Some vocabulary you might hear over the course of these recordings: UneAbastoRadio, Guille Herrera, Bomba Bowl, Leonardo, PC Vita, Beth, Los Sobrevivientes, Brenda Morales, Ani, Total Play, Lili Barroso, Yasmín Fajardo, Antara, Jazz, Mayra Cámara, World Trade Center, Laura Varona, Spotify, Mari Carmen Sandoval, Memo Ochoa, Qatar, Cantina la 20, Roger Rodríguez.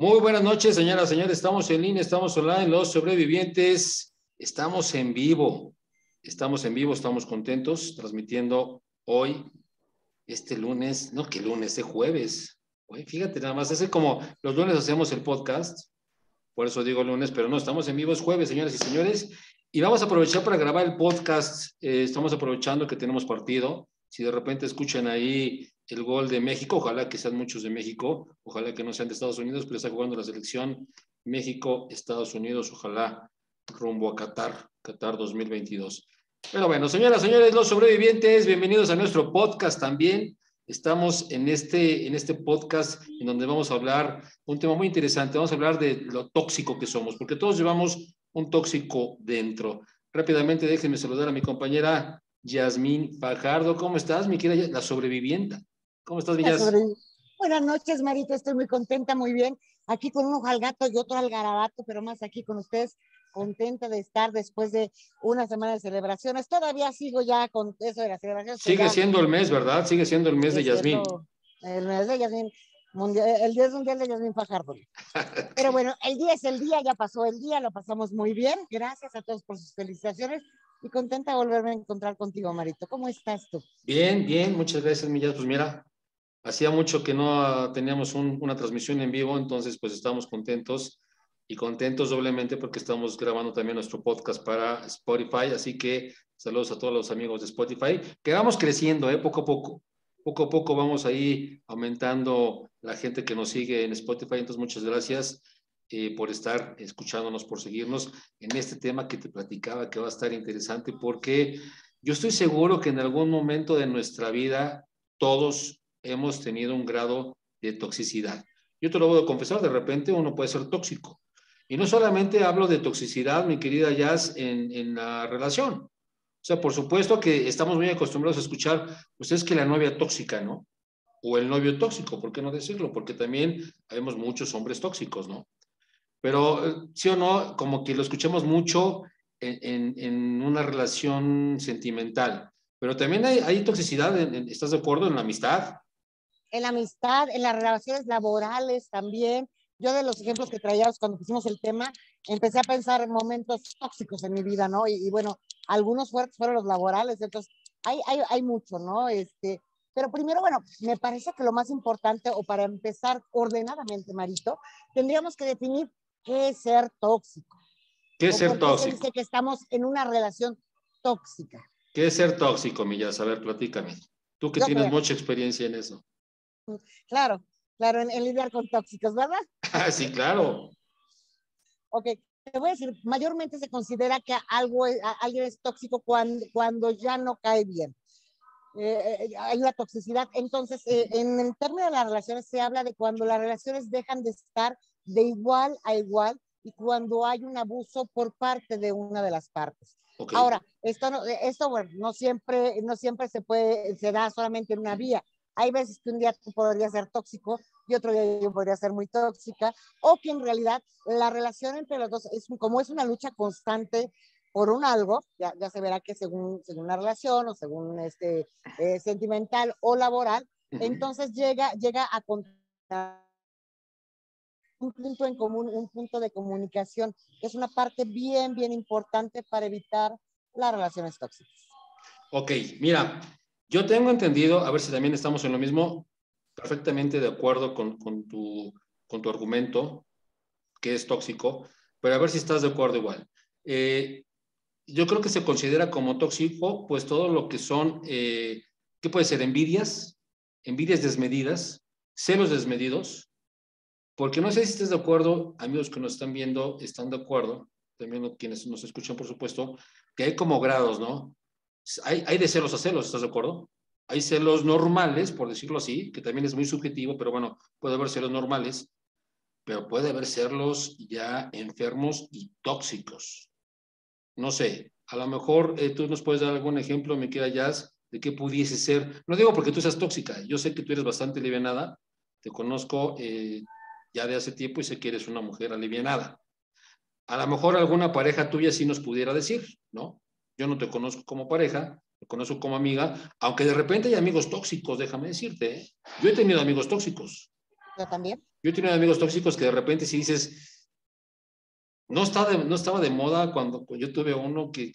Muy buenas noches, señoras y señores. Estamos en línea, estamos online, Los Sobrevivientes. Estamos en vivo. Estamos en vivo, estamos contentos, transmitiendo hoy, este lunes, no que lunes, este jueves. Oye, fíjate nada más, es como los lunes hacemos el podcast, por eso digo lunes, pero no, estamos en vivo, es jueves, señoras y señores. Y vamos a aprovechar para grabar el podcast. Estamos aprovechando que tenemos partido. Si de repente escuchan ahí el gol de México, ojalá que sean muchos de México, ojalá que no sean de Estados Unidos, pero está jugando la selección México-Estados Unidos, ojalá rumbo a Qatar 2022. Pero bueno, señoras, señores, Los Sobrevivientes, bienvenidos a nuestro podcast también. Estamos en este podcast en donde vamos a hablar un tema muy interesante, vamos a hablar de lo tóxico que somos, porque todos llevamos un tóxico dentro. Rápidamente déjenme saludar a mi compañera Yasmín Fajardo. ¿Cómo estás, mi querida la sobrevivienta? ¿Cómo estás, Villas? Buenas noches, Marita. Estoy muy contenta, muy bien. Aquí con un ojo al gato y otro al garabato, pero más aquí con ustedes. Contenta de estar después de una semana de celebraciones. Todavía sigo ya con eso de las celebraciones. Sigue siendo el mes, ¿verdad? Sigue siendo el mes de Yasmín. El mes de Yasmín. El Día Mundial de Yasmín Fajardo. Pero bueno, el día es el día, ya pasó el día, lo pasamos muy bien. Gracias a todos por sus felicitaciones. Y contenta de volverme a encontrar contigo, Marito. ¿Cómo estás tú? Bien, bien. Muchas gracias, Millas. Pues mira, hacía mucho que no teníamos una transmisión en vivo, entonces pues estamos contentos y contentos doblemente porque estamos grabando también nuestro podcast para Spotify, así que saludos a todos los amigos de Spotify, que vamos creciendo, poco a poco. Poco a poco vamos ahí aumentando la gente que nos sigue en Spotify, entonces muchas gracias. Por estar escuchándonos, por seguirnos en este tema que te platicaba que va a estar interesante porque yo estoy seguro que en algún momento de nuestra vida todos hemos tenido un grado de toxicidad. Yo te lo voy a confesar, de repente uno puede ser tóxico. Y no solamente hablo de toxicidad, mi querida Jazz, en la relación. O sea, por supuesto que estamos muy acostumbrados a escuchar, pues es que la novia tóxica, ¿no? O el novio tóxico, ¿por qué no decirlo? Porque también habemos muchos hombres tóxicos, ¿no? Pero sí o no, como que lo escuchamos mucho en una relación sentimental. Pero también hay toxicidad, ¿estás de acuerdo? En la amistad. En la amistad, en las relaciones laborales también. Yo de los ejemplos que traíamos cuando pusimos el tema, empecé a pensar en momentos tóxicos en mi vida, ¿no? Y bueno, algunos fuertes fueron los laborales, entonces hay mucho, ¿no? Pero primero, bueno, me parece que lo más importante, o para empezar ordenadamente, Marito, tendríamos que definir ¿qué es ser tóxico? ¿Qué es ser tóxico? Dice que estamos en una relación tóxica. ¿Qué es ser tóxico, Millas? A ver, platícame. Tú que tienes mucha experiencia en eso. Claro, claro, en lidiar con tóxicos, ¿verdad? Sí, claro. Ok, te voy a decir, mayormente se considera que alguien es tóxico cuando ya no cae bien. Hay una toxicidad. Entonces, en el término de las relaciones se habla de cuando las relaciones dejan de estar de igual a igual y cuando hay un abuso por parte de una de las partes. Okay. Ahora, esto no siempre se da solamente en una vía. Hay veces que un día tú podrías ser tóxico y otro día yo podría ser muy tóxica, o que en realidad la relación entre los dos es una lucha constante por un algo. Ya se verá que según la relación o según sentimental o laboral, entonces llega a contar un punto en común, un punto de comunicación, que es una parte bien, bien importante para evitar las relaciones tóxicas. Ok, mira, yo tengo entendido, a ver si también estamos en lo mismo, perfectamente de acuerdo con tu argumento, que es tóxico, pero a ver si estás de acuerdo igual. Yo creo que se considera como tóxico, pues todo lo que son, ¿qué puede ser? Envidias desmedidas, celos desmedidos, porque no sé si estés de acuerdo, amigos que nos están viendo, están de acuerdo, también quienes nos escuchan, por supuesto, que hay como grados, ¿no? Hay de celos a celos, ¿estás de acuerdo? Hay celos normales, por decirlo así, que también es muy subjetivo, pero bueno, puede haber celos normales, pero puede haber celos ya enfermos y tóxicos. No sé, a lo mejor tú nos puedes dar algún ejemplo, me queda Jazz, de qué pudiese ser. No digo porque tú seas tóxica, yo sé que tú eres bastante alivianada, te conozco ya de hace tiempo y sé que eres una mujer alivianada. A lo mejor alguna pareja tuya sí nos pudiera decir, ¿no? Yo no te conozco como pareja, te conozco como amiga, aunque de repente hay amigos tóxicos, déjame decirte, ¿eh? Yo he tenido amigos tóxicos. Yo también. Yo he tenido amigos tóxicos que de repente si dices, no estaba de moda cuando yo tuve uno que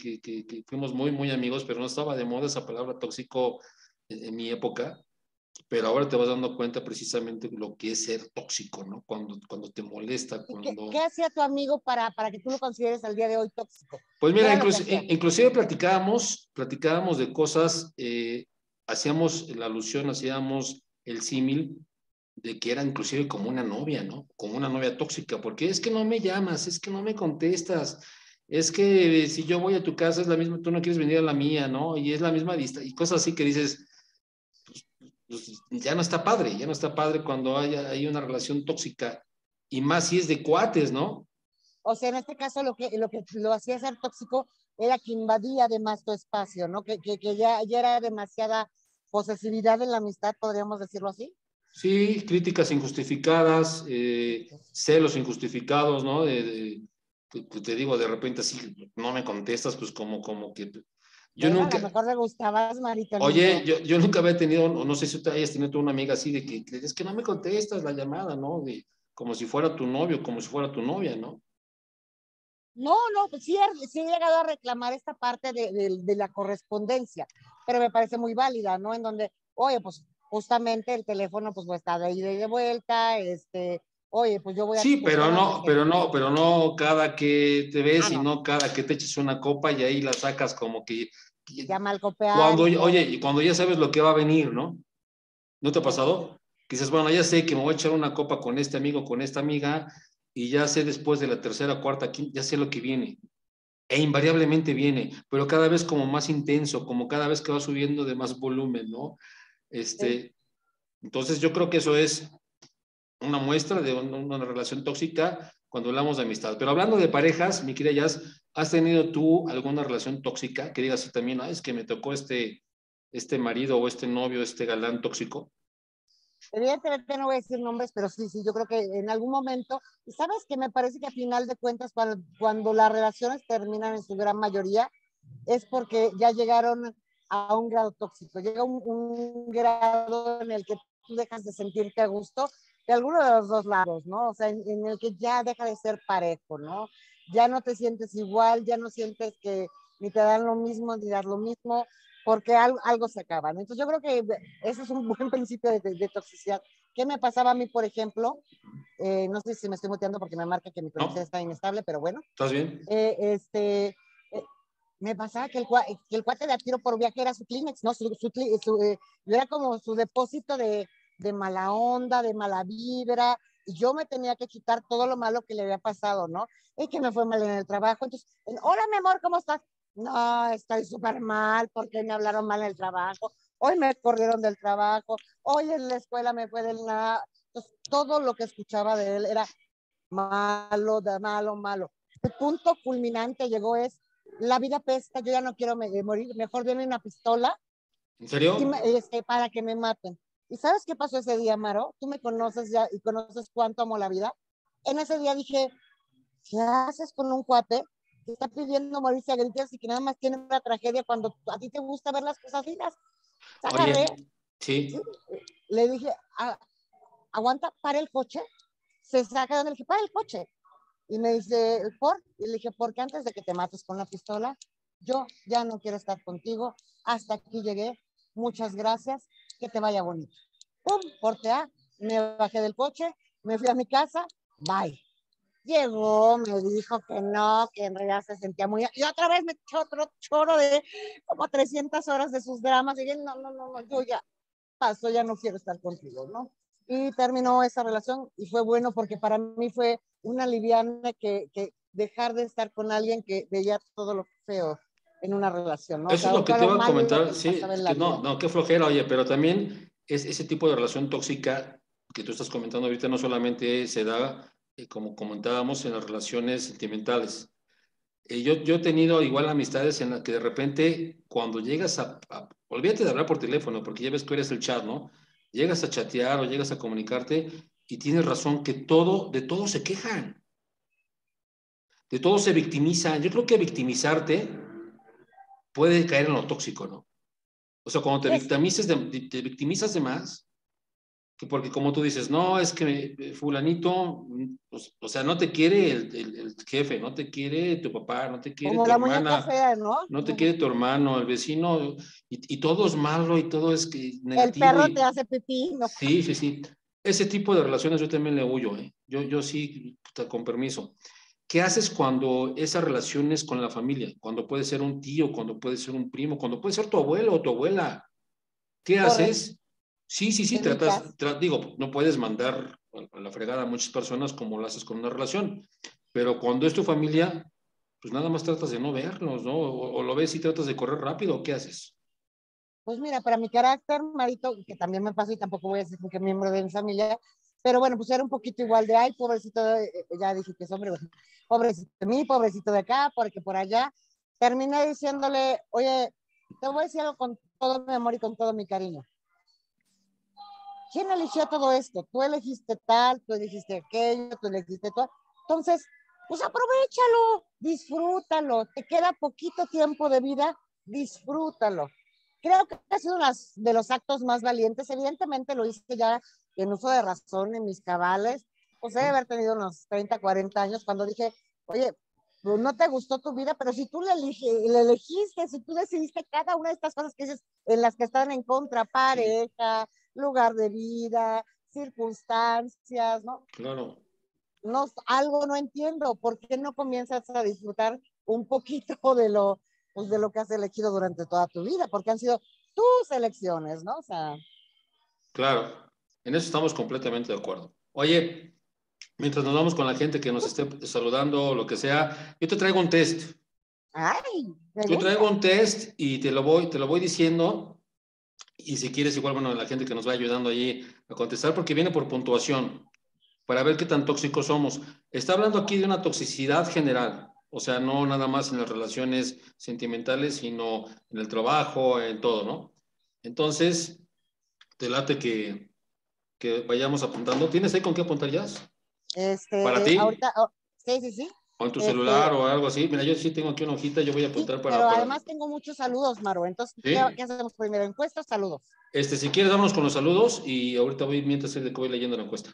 fuimos muy, muy amigos, pero no estaba de moda esa palabra tóxico en mi época, pero ahora te vas dando cuenta precisamente lo que es ser tóxico, ¿no? Cuando te molesta. ¿Qué hacía tu amigo para que tú lo consideres al día de hoy tóxico? Pues mira, inclusive platicábamos de cosas, hacíamos la alusión, hacíamos el símil de que era inclusive como una novia, ¿no? Como una novia tóxica, porque es que no me llamas, es que no me contestas, es que si yo voy a tu casa es la misma, tú no quieres venir a la mía, ¿no? Y es la misma distancia, y cosas así que dices... ya no está padre, cuando hay una relación tóxica, y más si es de cuates, ¿no? O sea, en este caso lo que lo hacía ser tóxico era que invadía además tu espacio, ¿no? Que ya era demasiada posesividad en la amistad, podríamos decirlo así. Sí, críticas injustificadas, celos injustificados, ¿no? Te digo, de repente así, no me contestas, pues como que... A lo mejor le gustabas, Marito. Oye, yo nunca había tenido, no sé si tú hayas tenido una amiga así de que es que no me contestas la llamada, ¿no? Como si fuera tu novio, como si fuera tu novia, ¿no? No, pues sí he llegado a reclamar esta parte de la correspondencia, pero me parece muy válida, ¿no? En donde, oye, pues justamente el teléfono pues va a estar de ida y de vuelta, oye, pues yo voy a... Sí, pero no cada que te ves, sino cada que te eches una copa y ahí la sacas como que... Ya mal copeado. Cuando ya sabes lo que va a venir, ¿no? ¿No te ha pasado? Que dices, bueno, ya sé que me voy a echar una copa con este amigo, con esta amiga, y ya sé después de la tercera, cuarta, quinta, ya sé lo que viene. E invariablemente viene, pero cada vez como más intenso, como cada vez que va subiendo de más volumen, ¿no? Sí. Entonces yo creo que eso es... una muestra de una relación tóxica cuando hablamos de amistad. Pero hablando de parejas, mi querida Jazz, ¿has tenido tú alguna relación tóxica? Que digas también, es que me tocó este marido o este novio, este galán tóxico. Evidentemente no voy a decir nombres, pero sí, yo creo que en algún momento, ¿sabes qué? Me parece que a final de cuentas, cuando las relaciones terminan en su gran mayoría, es porque ya llegaron a un grado tóxico. Llega un grado en el que tú dejas de sentirte a gusto, de alguno de los dos lados, ¿no? O sea, en el que ya deja de ser parejo, ¿no? Ya no te sientes igual, ya no sientes que ni te dan lo mismo, ni das lo mismo, porque algo se acaba, ¿no? Entonces yo creo que ese es un buen principio de toxicidad. ¿Qué me pasaba a mí, por ejemplo? No sé si me estoy muteando porque me marca que mi conexión está inestable, pero bueno. ¿Estás bien? Me pasaba que el cuate de a tiro por viaje era su Kleenex, ¿no? Era como su depósito de mala onda, de mala vibra, y yo me tenía que quitar todo lo malo que le había pasado, ¿no? Es que me fue mal en el trabajo, entonces, hola mi amor, ¿cómo estás? No, estoy súper mal, porque me hablaron mal en el trabajo, hoy me corrieron del trabajo, hoy en la escuela me fue del nada, entonces todo lo que escuchaba de él era malo, de malo, malo. El punto culminante llegó es, la vida pesta, yo ya no quiero morir, mejor viene una pistola. ¿En serio? Para que me maten. ¿Y sabes qué pasó ese día, Maro? Tú me conoces ya y conoces cuánto amo la vida. En ese día dije, ¿qué haces con un cuate que está pidiendo morirse a gritos y que nada más tiene una tragedia cuando a ti te gusta ver las cosas lindas? Sácale. Sí. Le dije, aguanta, para el coche. Se saca de él, para el coche. Y me dice, ¿por? Y le dije, porque antes de que te mates con la pistola, yo ya no quiero estar contigo. Hasta aquí llegué. Muchas gracias. Que te vaya bonito. ¡Pum! Corte A, me bajé del coche, me fui a mi casa, bye. Llegó, me dijo que no, que en realidad se sentía muy... Y otra vez me echó otro choro de como 300 horas de sus dramas. Y yo, no, yo ya paso, ya no quiero estar contigo, ¿no? Y terminó esa relación y fue bueno porque para mí fue una liviana que dejar de estar con alguien que veía todo lo feo en una relación, ¿no? Eso es lo que te iba a comentar, sí, no, qué flojera, oye, pero también ese tipo de relación tóxica que tú estás comentando ahorita no solamente se da, como comentábamos, en las relaciones sentimentales. Yo he tenido igual amistades en las que de repente cuando llegas olvídate de hablar por teléfono, porque ya ves que eres el chat, ¿no? Llegas a chatear o llegas a comunicarte y tienes razón que de todo se quejan, de todo se victimizan. Yo creo que victimizarte puede caer en lo tóxico, ¿no? O sea, cuando te victimizas de más, porque como tú dices, no, es que fulanito, o sea, no te quiere el jefe, no te quiere tu papá, no te quiere como tu hermana, fea, ¿no? No te quiere tu hermano, el vecino, y todo es malo y todo es que negativo. El perro te hace pipí. No. Sí, sí, sí. Ese tipo de relaciones yo también le huyo, ¿eh? Yo sí, con permiso. ¿Qué haces cuando esas relaciones con la familia? Cuando puede ser un tío, cuando puede ser un primo, cuando puede ser tu abuelo o tu abuela. ¿Qué haces? Sí, sí, sí, digo, no puedes mandar a la fregada a muchas personas como lo haces con una relación, pero cuando es tu familia, pues nada más tratas de no verlos, ¿no? O lo ves y tratas de correr rápido, ¿qué haces? Pues mira, para mi carácter, Marito, que también me pasa y tampoco voy a decir que miembro de mi familia, pero bueno, pues era un poquito igual de, ay, pobrecito, ya dije que es hombre, pobrecito de mí, pobrecito de acá, porque por allá. Terminé diciéndole, oye, te voy a decir algo con todo mi amor y con todo mi cariño. ¿Quién eligió todo esto? Tú elegiste tal, tú elegiste aquello, tú elegiste todo. Entonces, pues aprovéchalo, disfrútalo, te queda poquito tiempo de vida, disfrútalo. Creo que ha sido uno de los actos más valientes. Evidentemente lo hice ya en uso de razón, en mis cabales. Pues debe haber tenido unos 30, 40 años cuando dije, oye, pues no te gustó tu vida, pero si tú le elegiste, si tú decidiste cada una de estas cosas que dices, en las que están en contra, pareja, lugar de vida, circunstancias, ¿no? Claro. No, algo no entiendo. ¿Por qué no comienzas a disfrutar un poquito de lo... pues de lo que has elegido durante toda tu vida, porque han sido tus elecciones, ¿no? O sea... Claro, en eso estamos completamente de acuerdo. Oye, mientras nos vamos con la gente que nos esté saludando o lo que sea, yo te traigo un test. ¡Ay! Yo traigo un test y te lo voy diciendo, y si quieres igual, bueno, la gente que nos va ayudando allí a contestar, porque viene por puntuación, para ver qué tan tóxicos somos. Está hablando aquí de una toxicidad general. O sea, no nada más en las relaciones sentimentales, sino en el trabajo, en todo, ¿no? Entonces, te late que vayamos apuntando. ¿Tienes ahí con qué apuntar, Jazz? ¿Para ti? Ahorita, sí, sí, sí. ¿Con tu celular o algo así? Mira, yo sí tengo aquí una hojita, yo voy a apuntar sí, para... Pero además tengo muchos saludos, Maro. Entonces, ¿sí? ¿Qué hacemos primero? ¿Encuesta o saludos? Si quieres, vámonos con los saludos y ahorita voy, mientras voy leyendo la encuesta.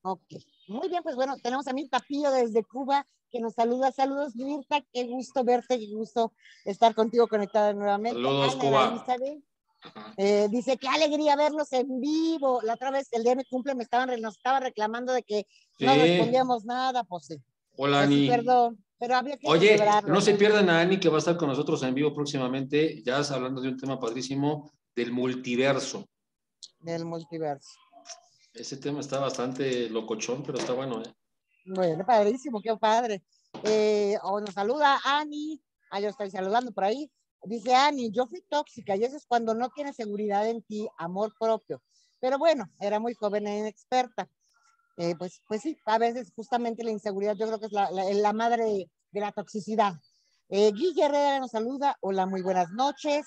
Ok. Muy bien, pues bueno, tenemos a mi Tapillo desde Cuba, que nos saluda. Saludos, Mirta, qué gusto verte, qué gusto estar contigo conectada nuevamente. Saludos, Cuba. Dice, qué alegría verlos en vivo. La otra vez, el día de mi cumple, nos estaban reclamando de que no respondíamos nada, pues sí. Hola, pues, Ani. Perdón, pero había que celebrarlo. Oye, no se pierdan a Ani, que va a estar con nosotros en vivo próximamente, ya hablando de un tema padrísimo, del multiverso. Del multiverso. Ese tema está bastante locochón, pero está bueno, ¿eh? Bueno, padrísimo, qué padre. Nos saluda Ani, yo estoy saludando por ahí. Dice Ani, yo fui tóxica y eso es cuando no tienes seguridad en ti, amor propio. Pero bueno, era muy joven e inexperta. Pues sí, a veces justamente la inseguridad yo creo que es la madre de la toxicidad. Guille Herrera nos saluda, hola, muy buenas noches.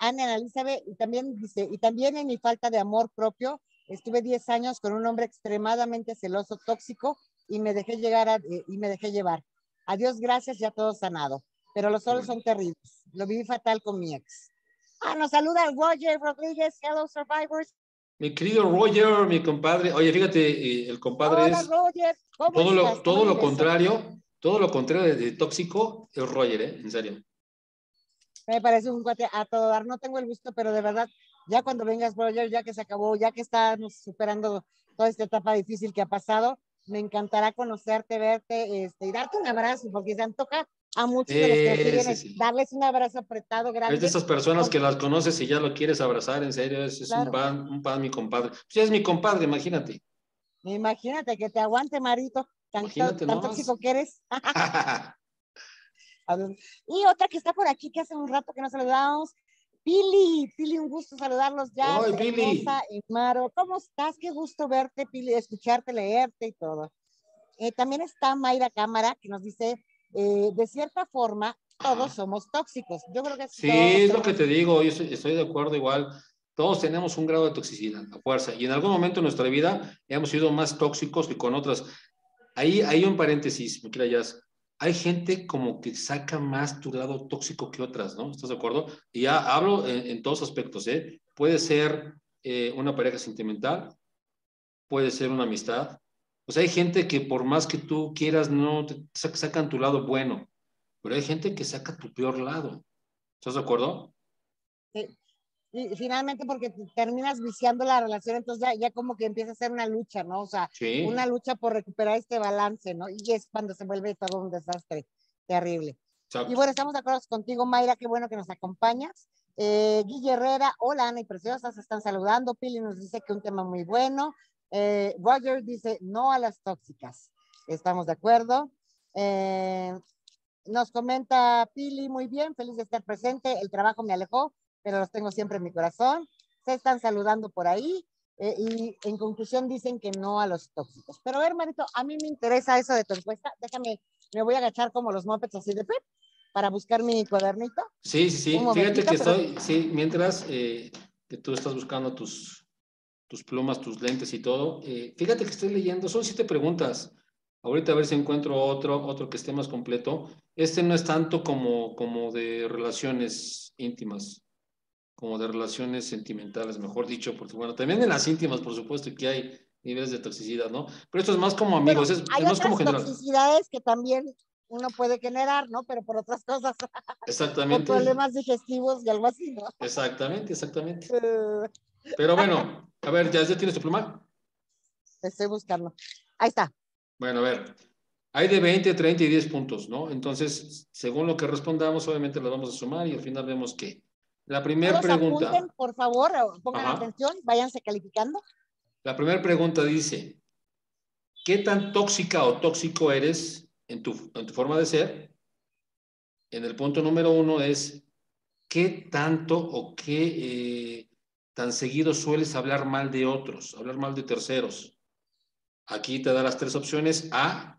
Ana Elizabeth, y también dice, y también en mi falta de amor propio, estuve 10 años con un hombre extremadamente celoso, tóxico, y me dejé llevar. A Dios gracias, ya todo sanado. Pero los solos son terribles. Lo viví fatal con mi ex. Nos saluda el Roger Rodríguez. Hello, survivors. Mi querido Roger, mi compadre. Oye, fíjate, el compadre hola, es... Roger. ¿Cómo todo lo contrario de tóxico es Roger, ¿eh? En serio. Me parece un cuate a todo dar. No tengo el gusto, pero de verdad... Ya cuando vengas, Roger, ya que se acabó, ya que estamos superando toda esta etapa difícil que ha pasado, me encantará conocerte, verte y darte un abrazo, porque se antoja a muchos de los que quieren darles un abrazo apretado, grande. Es de esas personas que las conoces y ya lo quieres abrazar, en serio, es claro. un pan, mi compadre. Pues ya es mi compadre, imagínate. Imagínate, que te aguante, Marito, tan tóxico que eres. Y otra que está por aquí, que hace un rato que nos saludamos, Pili, un gusto saludarlos ya. ¡Hola, Pili! Y Maro, ¿cómo estás? Qué gusto verte, Pili, escucharte, leerte y todo. También está Mayra Cámara, que nos dice, de cierta forma, todos somos tóxicos. Yo creo que sí, es lo que te digo, yo estoy de acuerdo igual. Todos tenemos un grado de toxicidad, a fuerza. Y en algún momento en nuestra vida hemos sido más tóxicos que con otras. Ahí hay un paréntesis, mi querida Jazz. Hay gente como que saca más tu lado tóxico que otras, ¿no? ¿Estás de acuerdo? Y ya hablo en todos aspectos, ¿eh? Puede ser una pareja sentimental, puede ser una amistad. O sea, hay gente que por más que tú quieras, no te sacan tu lado bueno, pero hay gente que saca tu peor lado. ¿Estás de acuerdo? Sí. Y finalmente porque terminas viciando la relación, entonces ya como que empieza a ser una lucha, ¿no? O sea, sí, una lucha por recuperar este balance, ¿no? Y es cuando se vuelve todo un desastre terrible. Exacto. Y bueno, estamos de acuerdo contigo, Mayra, qué bueno que nos acompañas. Guille Herrera, hola Ana y Preciosas, están saludando. Pili nos dice que un tema muy bueno. Roger dice, no a las tóxicas. Estamos de acuerdo. Nos comenta Pili, muy bien, feliz de estar presente. El trabajo me alejó, pero los tengo siempre en mi corazón. Se están saludando por ahí. Y en conclusión dicen que no a los tóxicos. Pero a ver, Marito, a mí me interesa eso de tu encuesta. Déjame, me voy a agachar como los Muppets así de pep para buscar mi cuadernito. Sí, sí, sí. Fíjate que estoy, sí, mientras que tú estás buscando tus plumas, tus lentes y todo. Fíjate que estoy leyendo, son 7 preguntas. Ahorita a ver si encuentro otro que esté más completo. Este no es tanto como de relaciones íntimas, como de relaciones sentimentales, mejor dicho, porque bueno, también en las íntimas, por supuesto, que hay niveles de toxicidad, ¿no? Pero esto es más como amigos, bueno, es más como general. Hay otras toxicidades que también uno puede generar, ¿no? Pero por otras cosas. Exactamente. Por problemas digestivos y algo así, ¿no? Exactamente, exactamente. Pero bueno, a ver, ¿ya tienes tu pluma? Estoy buscando. Ahí está. Bueno, a ver, hay de 20, 30 y 10 puntos, ¿no? Entonces, según lo que respondamos, obviamente las vamos a sumar y al final vemos que la primera pregunta. Apunten, por favor, pongan atención, váyanse calificando. La primera pregunta dice: ¿qué tan tóxica o tóxico eres en tu forma de ser? En el punto número 1 es: ¿qué tanto o qué tan seguido sueles hablar mal de otros, hablar mal de terceros? Aquí te da las 3 opciones: a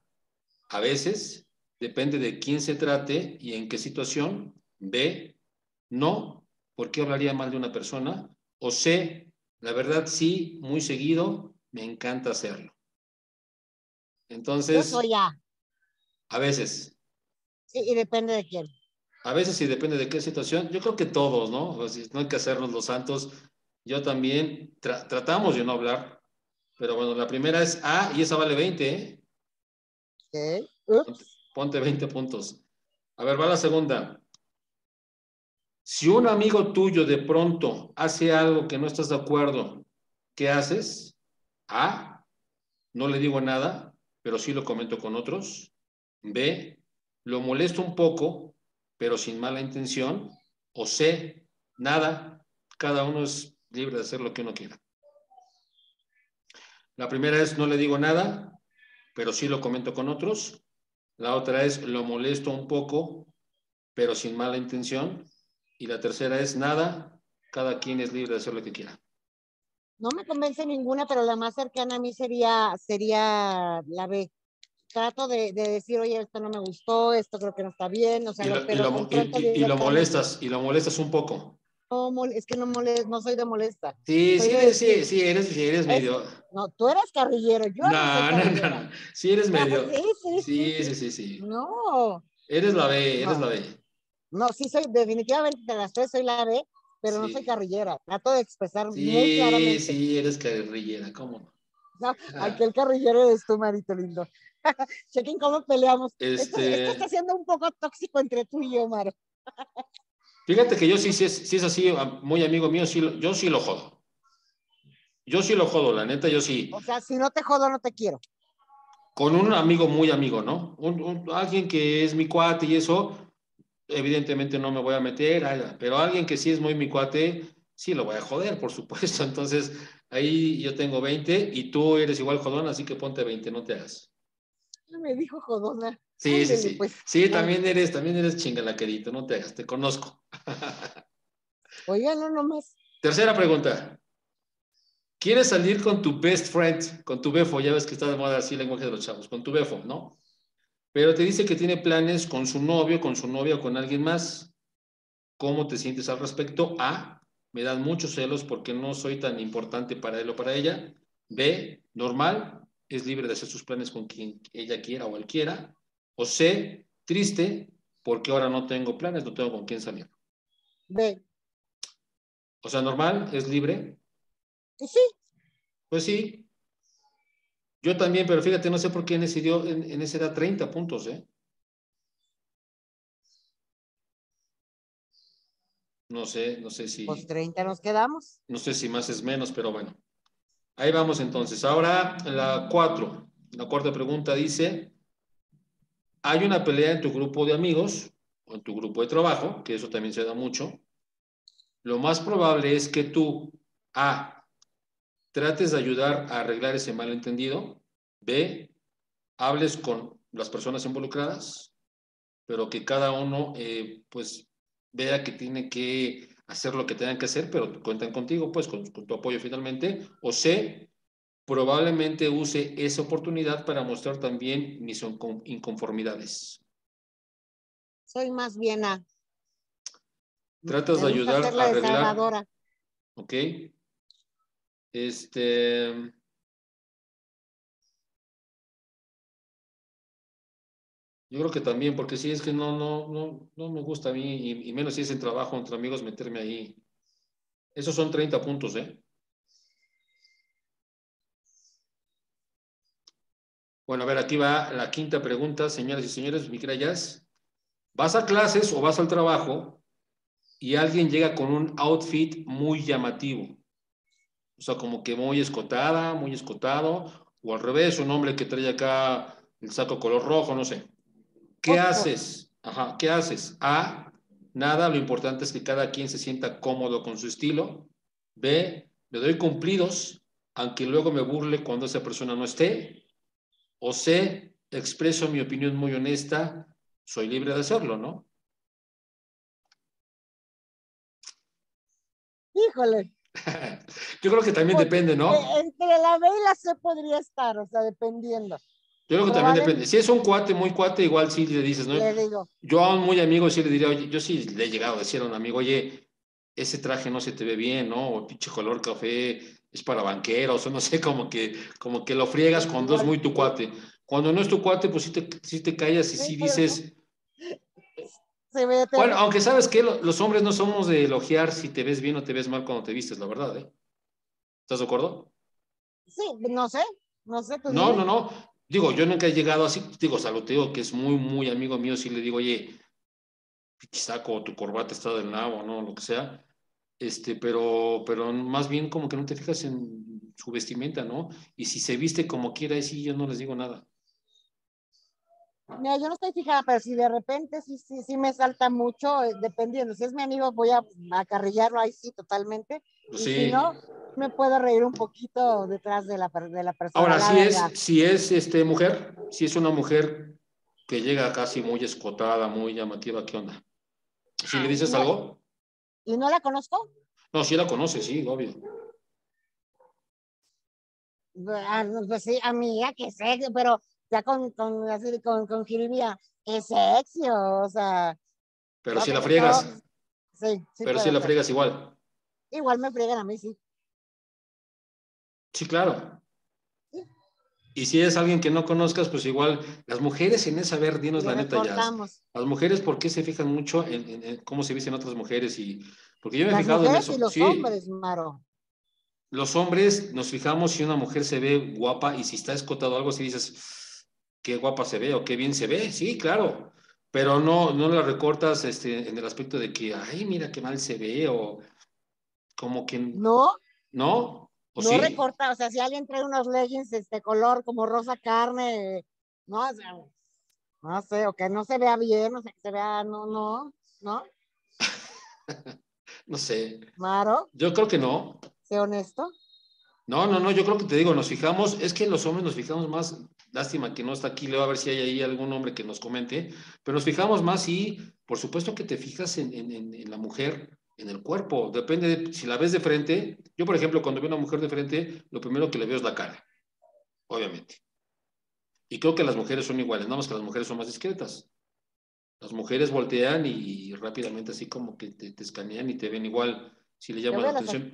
veces, depende de quién se trate y en qué situación; B, no, ¿por qué hablaría mal de una persona? O C, la verdad sí, muy seguido, me encanta hacerlo. Entonces. Yo soy A. A veces. Sí, y depende de quién. A veces y depende de qué situación. Yo creo que todos, ¿no? Pues, no hay que hacernos los santos. Yo también tratamos de no hablar. Pero bueno, la primera es A y esa vale 20, ¿eh? Okay. Ponte 20 puntos. A ver, va la segunda. Si un amigo tuyo de pronto hace algo que no estás de acuerdo, ¿qué haces? A, no le digo nada, pero sí lo comento con otros. B, lo molesto un poco, pero sin mala intención. O C, nada, cada uno es libre de hacer lo que uno quiera. La primera es no le digo nada, pero sí lo comento con otros. La otra es lo molesto un poco, pero sin mala intención. Y la tercera es nada, cada quien es libre de hacer lo que quiera. No me convence ninguna, pero la más cercana a mí sería la B. Trato de decir, oye, esto no me gustó, esto creo que no está bien. O sea, y lo molestas un poco. No, es que no soy de molesta. Sí, soy eres medio. No, tú eres carrillero, yo no. Sí, eres medio. Sí. No. Eres la B. No, sí soy, definitivamente de las 3 soy la B, pero sí, no soy carrillera. Trato de expresar muy claramente. Sí, eres carrillera, ¿cómo? No, aquel carrillero eres tú, Marito lindo. Chequen cómo peleamos. Esto está siendo un poco tóxico entre tú y yo, Maro. Fíjate que yo sí es así, muy amigo mío, yo sí lo jodo. Yo sí lo jodo, la neta, yo sí. O sea, si no te jodo, no te quiero. Con un amigo muy amigo, ¿no? Alguien que es mi cuate y eso, evidentemente no me voy a meter, pero alguien que sí es muy mi cuate, sí lo voy a joder, por supuesto. Entonces, ahí yo tengo 20 y tú eres igual jodón, así que ponte 20, no te hagas. Me dijo jodona. Sí, ándale, sí. Pues. Sí, también eres chingalaquerito, no te hagas, te conozco. Oigan, no nomás. Tercera pregunta. ¿Quieres salir con tu best friend, con tu befo? Ya ves que está de moda así el lenguaje de los chavos, con tu befo, ¿no? Pero te dice que tiene planes con su novio, con su novia o con alguien más. ¿Cómo te sientes al respecto? A, me dan muchos celos porque no soy tan importante para él o para ella. B, normal, es libre de hacer sus planes con quien ella quiera o él quiera. O C, triste, porque ahora no tengo planes, no tengo con quién salir. B. O sea, normal, es libre, Pues sí. Pues sí. Yo también, pero fíjate, no sé por qué decidió en esa edad 30 puntos, ¿eh? No sé si... Pues 30 nos quedamos. No sé si más es menos, pero bueno. Ahí vamos entonces. Ahora la 4. La cuarta pregunta dice, hay una pelea en tu grupo de amigos o en tu grupo de trabajo, que eso también se da mucho. Lo más probable es que tú, A, trates de ayudar a arreglar ese malentendido, B, hables con las personas involucradas, pero que cada uno pues vea que tiene que hacer lo que tengan que hacer, pero cuentan contigo, pues con tu apoyo finalmente, o C, probablemente use esa oportunidad para mostrar también mis inconformidades. Soy más bien A. Tratas de ayudar a arreglar. Ok. Yo creo que también, porque si es que no me gusta a mí, y menos si es en trabajo entre amigos, meterme ahí. Esos son 30 puntos, ¿eh? Bueno, a ver, aquí va la quinta pregunta, señoras y señores, mi querida Jazz. ¿Vas a clases o vas al trabajo y alguien llega con un outfit muy llamativo? O sea, como que muy escotada, muy escotado, o al revés, un hombre que trae acá el saco color rojo, no sé. ¿Qué haces? Ajá, ¿qué haces? A, nada, lo importante es que cada quien se sienta cómodo con su estilo. B, le doy cumplidos, aunque luego me burle cuando esa persona no esté. O C, expreso mi opinión muy honesta, soy libre de hacerlo, ¿no? Híjole. Yo creo que también depende, ¿no? Entre la B y la C podría estar, o sea, dependiendo. Yo creo que también depende. Si es un cuate, muy cuate, igual sí le dices, ¿no? Le digo. Yo a un muy amigo sí le diría, oye, yo sí le he llegado a decir a un amigo, oye, ese traje no se te ve bien, ¿no? O pinche color café, es para banqueros, o no sé, como que lo friegas cuando es muy tu cuate. Cuando no es tu cuate, pues sí te callas y sí dices... Bueno, aunque sabes que los hombres no somos de elogiar si te ves bien o te ves mal cuando te vistes, la verdad, ¿eh? ¿Estás de acuerdo? Sí, no sé. Pues no, bien. No. Digo, yo nunca he llegado así, digo, saluteo, que es muy, muy amigo mío, si le digo, oye, saco tu corbata está del nabo, ¿no? Lo que sea, pero más bien como que no te fijas en su vestimenta, ¿no? Y si se viste como quiera, ahí sí yo no les digo nada. Mira, yo no estoy fijada, pero si de repente sí me salta mucho, dependiendo, si es mi amigo voy a acarrillarlo ahí sí totalmente, pues sí. Y si no, me puedo reír un poquito detrás de la persona. Ahora, si es mujer, si es una mujer que llega casi muy escotada, muy llamativa, ¿qué onda? ¿Si le dices algo? ¿Y no la conozco? No, sí la conoces, sí, obvio. Pues sí, amiga, que sé, pero... Ya con jiribía, es sexy, o sea... Pero no, si la friegas. No, sí. Pero si la friegas igual. Igual me friegan a mí, sí. Sí, claro. ¿Sí? Y si es alguien que no conozcas, pues igual, las mujeres en esa, a ver, dinos la neta ya. Las mujeres, ¿por qué se fijan mucho en cómo se visten otras mujeres? Y porque yo me he fijado en eso. Y los hombres, Maro. Los hombres nos fijamos si una mujer se ve guapa y si está escotado algo, si dices... Qué guapa se ve o qué bien se ve, sí, claro, pero no la recortas en el aspecto de que, ay, mira qué mal se ve o como que... No, ¿o no sí? Recorta, o sea, si alguien trae unos leggings color como rosa carne, no, o sea, no sé, o que no se vea bien, o sea, que se vea, no. No sé. ¿Maro? Yo creo que no. ¿Sé honesto? No, yo creo que te digo, nos fijamos, es que los hombres nos fijamos más, lástima que no está aquí, Leo, a ver si hay ahí algún hombre que nos comente, pero nos fijamos más y, por supuesto que te fijas en la mujer, en el cuerpo, depende de si la ves de frente. Yo, por ejemplo, cuando veo a una mujer de frente, lo primero que le veo es la cara, obviamente. Y creo que las mujeres son iguales, nada más que las mujeres son más discretas. Las mujeres voltean y rápidamente así como que te escanean y te ven igual, si le llaman la atención.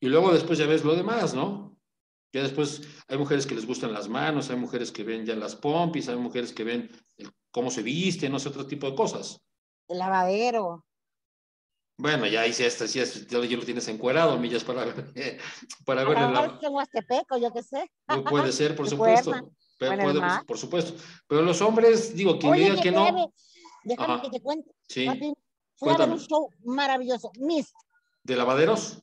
Y luego después ya ves lo demás, ¿no? Ya después hay mujeres que les gustan las manos, hay mujeres que ven ya las pompis, hay mujeres que ven cómo se visten, no sé, otro tipo de cosas. El lavadero. Bueno, ya hice esto, sí, esto, ya lo tienes encuerado, millas, para ver el Huastepeco, yo qué sé. No puede ser, por supuesto. Pero puede, por supuesto. Pero los hombres, digo, quien diga que no. Déjame que te cuente. Sí. Martín, fue un show maravilloso, Mist. ¿De lavaderos?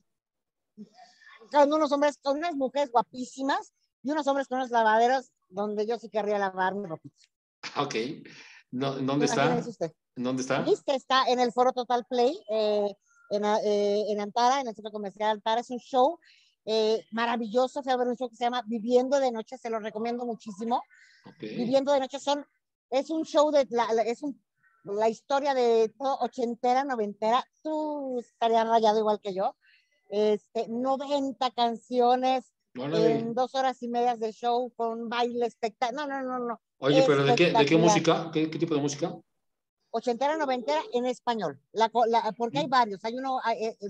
Con unos hombres, con unas mujeres guapísimas y unos hombres con unos lavaderos donde yo sí querría lavar mi ropita. Ok. No, ¿dónde está? ¿Dónde está? Mist está en el Foro Total Play, en Antara, en el Centro Comercial Antara. Es un show maravilloso. Fui a ver un show que se llama Viviendo de Noche, se lo recomiendo muchísimo. Okay. Viviendo de Noche es un show de la historia de todo, ochentera, noventera. Tú estarías rayado igual que yo. 90 canciones en 2 horas y media de show con baile espectacular. No. Oye, pero ¿de qué música? ¿Qué tipo de música? Ochentera, noventera en español. Porque hay varios. Hay uno,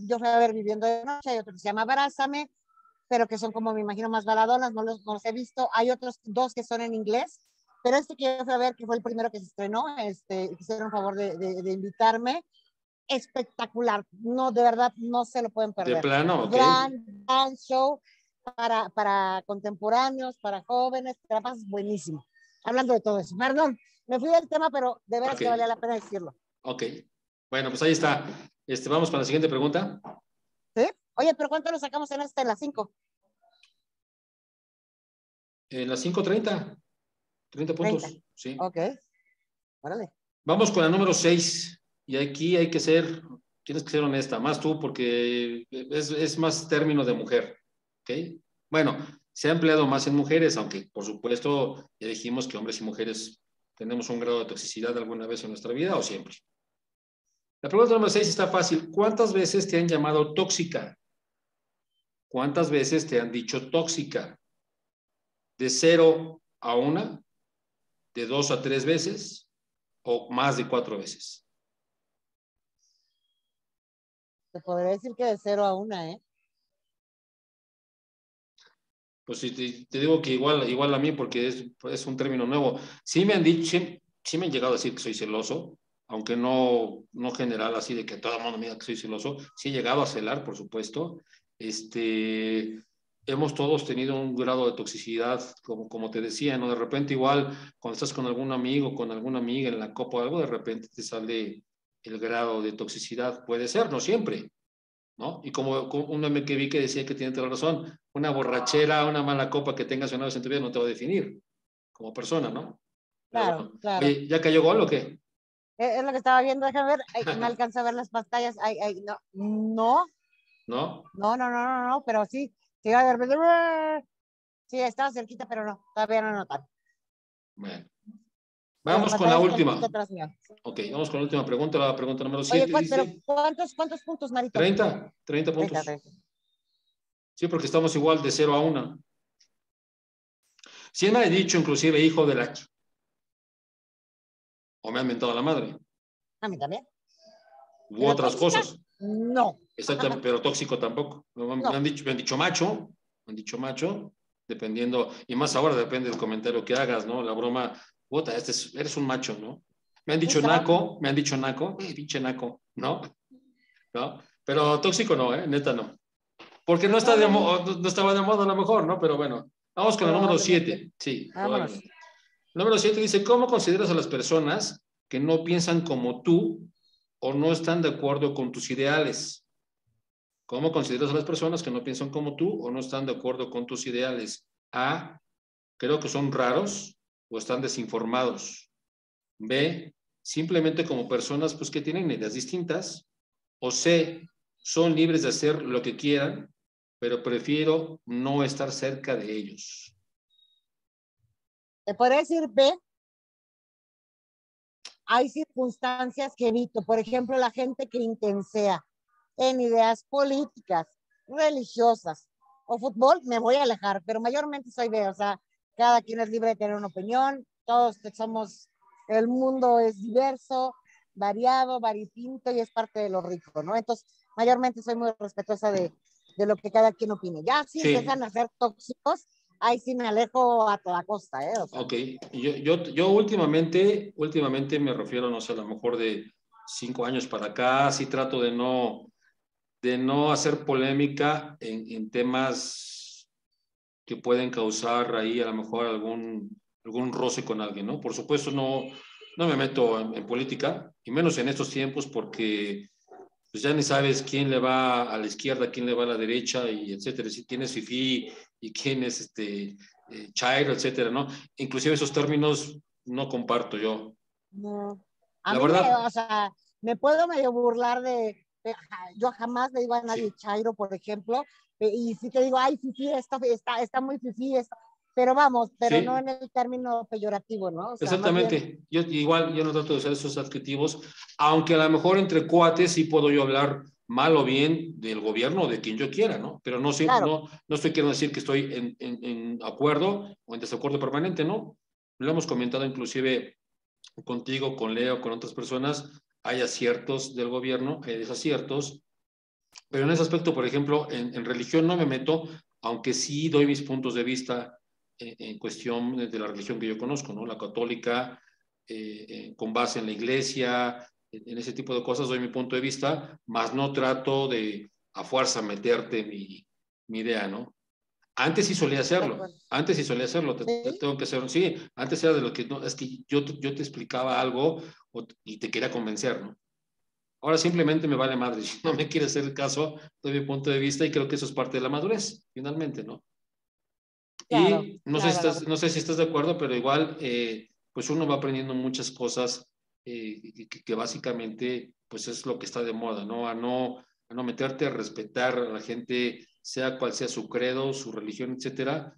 yo voy a ver Viviendo de Noche, hay otro que se llama Abrázame, pero que son como, me imagino, más baladonas, no los he visto. Hay otros 2 que son en inglés, pero este que yo fui a ver, que fue el primero que se estrenó, hicieron un favor de invitarme. Espectacular. No, de verdad, no se lo pueden perder. De plano, ok. Gran show para contemporáneos, para jóvenes, te la pasas buenísimo. Hablando de todo eso. Perdón, me fui del tema, pero de veras que valía la pena decirlo. Ok. Bueno, pues ahí está. Vamos con la siguiente pregunta. Sí. Oye, pero ¿cuánto lo sacamos en en las 5? En las 5, 30. 30 puntos. 30. Sí. Ok. Órale. Vamos con la número 6. Y aquí hay que tienes que ser honesta, más tú, porque es más término de mujer, ¿ok? Bueno, se ha empleado más en mujeres, aunque por supuesto ya dijimos que hombres y mujeres tenemos un grado de toxicidad alguna vez en nuestra vida o siempre. La pregunta número 6 está fácil. ¿Cuántas veces te han llamado tóxica? ¿Cuántas veces te han dicho tóxica? ¿De 0 a 1? ¿De 2 a 3 veces? ¿O más de 4 veces? Te podría decir que de 0 a 1, ¿eh? Pues te digo que igual a mí, porque es un término nuevo. Sí me han dicho, sí me han llegado a decir que soy celoso, aunque no general así de que todo el mundo me diga que soy celoso. Sí he llegado a celar, por supuesto. Hemos todos tenido un grado de toxicidad, como te decía, ¿no? De repente igual, cuando estás con algún amigo, con alguna amiga en la copa o algo, de repente te sale el grado de toxicidad. Puede ser, no siempre, ¿no? Y como un hombre que vi que decía que tiene toda la razón, una borrachera, una mala copa que tengas una vez en tu vida no te va a definir como persona, ¿no? Claro, bueno, claro. Oye, ¿ya cayó gol o qué? Es lo que estaba viendo, déjame ver, me alcanza a ver las pantallas, ay, no. ¿No? No, pero sí, sí, estaba cerquita, pero no, todavía no notaron. Bueno. Vamos con la última. Ok, vamos con la última pregunta, la pregunta número 7. Oye, pero ¿cuántos puntos, Marita? 30 puntos. 30. Sí, porque estamos igual de 0 a 1. Sí me ha dicho, inclusive, hijo de la... O me han mentado a la madre. A mí también. U otras cosas. No. Exactamente, pero tóxico tampoco. Me han dicho macho, dependiendo, y más ahora depende del comentario que hagas, ¿no? La broma... Puta, eres un macho, ¿no? Me han dicho naco, pinche naco, ¿no? ¿No? Pero tóxico no, neta no. Porque no está no estaba de moda a lo mejor, ¿no? Pero bueno, vamos con la número 7. Sí, vámonos. La número 7 dice, ¿cómo consideras a las personas que no piensan como tú o no están de acuerdo con tus ideales? ¿Cómo consideras a las personas que no piensan como tú o no están de acuerdo con tus ideales? A, creo que son raros o están desinformados. B, simplemente como personas pues que tienen ideas distintas. O C, son libres de hacer lo que quieran, pero prefiero no estar cerca de ellos. ¿Te podría decir B? Hay circunstancias que evito. Por ejemplo, la gente que intensea en ideas políticas, religiosas o fútbol, me voy a alejar, pero mayormente soy B, o sea, cada quien es libre de tener una opinión, todos somos, el mundo es diverso, variado, variopinto y es parte de lo rico, ¿no? Entonces, mayormente soy muy respetuosa de lo que cada quien opine. Ya si empiezan a ser tóxicos, ahí sí me alejo a toda costa, ¿eh? O sea, ok, yo últimamente me refiero, no sé, a lo mejor 5 años para acá, sí trato de no hacer polémica en temas que pueden causar ahí a lo mejor algún roce con alguien, ¿no? Por supuesto, no me meto en política, y menos en estos tiempos, porque pues ya ni sabes quién le va a la izquierda, quién le va a la derecha, y etcétera, si quién es fifí y quién es chairo, etcétera, ¿no? Inclusive esos términos no comparto yo. No. A la mí verdad, o sea, me puedo medio burlar de yo jamás le digo a nadie sí. Chairo, por ejemplo, y si te digo, ay, fifí, esto está muy fifí, esto. Pero vamos, pero sí. No en el término peyorativo, ¿no? O sea, exactamente. Yo no trato de usar esos adjetivos, aunque a lo mejor entre cuates sí puedo yo hablar mal o bien del gobierno o de quien yo quiera, ¿no? Pero no, claro. no estoy queriendo decir que estoy en acuerdo o en desacuerdo permanente, ¿no? Lo hemos comentado inclusive contigo, con Leo, con otras personas. Hay aciertos del gobierno, hay desaciertos. Pero en ese aspecto, por ejemplo, en religión no me meto, aunque sí doy mis puntos de vista en cuestión de la religión que yo conozco, ¿no? La católica, con base en la iglesia, en ese tipo de cosas doy mi punto de vista, más no trato de a fuerza meterte mi idea, ¿no? Antes sí solía hacerlo, tengo que hacerlo, sí, antes era de lo que, no, es que yo te explicaba algo y te quería convencer, ¿no? Ahora simplemente me vale madre, si no me quieres hacer caso, doy mi punto de vista y creo que eso es parte de la madurez, finalmente, ¿no? Claro, y no sé si estás de acuerdo, pero igual, pues uno va aprendiendo muchas cosas que básicamente, pues es lo que está de moda, ¿no? A no meterte, a respetar a la gente, sea cual sea su credo, su religión, etcétera.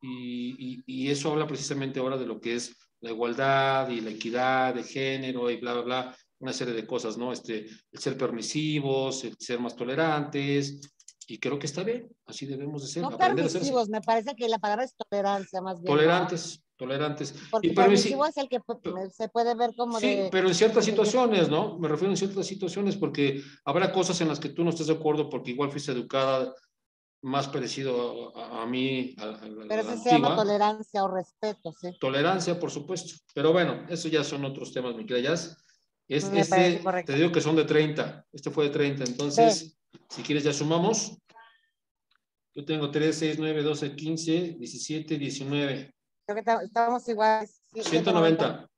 Y eso habla precisamente ahora de lo que es la igualdad y la equidad de género y bla, bla, bla, una serie de cosas, ¿no? El ser permisivos, el ser más tolerantes. Y creo que está bien, así debemos de ser. No permisivos, me parece que la palabra es tolerancia más bien. Tolerantes, ¿no? Tolerantes. Porque permisivo es el que se puede ver como sí, de... pero en ciertas situaciones, ¿no? Me refiero en ciertas situaciones, porque habrá cosas en las que tú no estés de acuerdo, porque igual fuiste educada más parecido a mí, a la pero eso se llama tolerancia o respeto, sí. Tolerancia, por supuesto. Pero bueno, eso ya son otros temas, mi querida Jazz. Te digo que son de 30, este fue de 30, entonces... Sí. Si quieres ya sumamos. Yo tengo 3, 6, 9, 12, 15, 17, 19. Creo que estamos iguales. 190.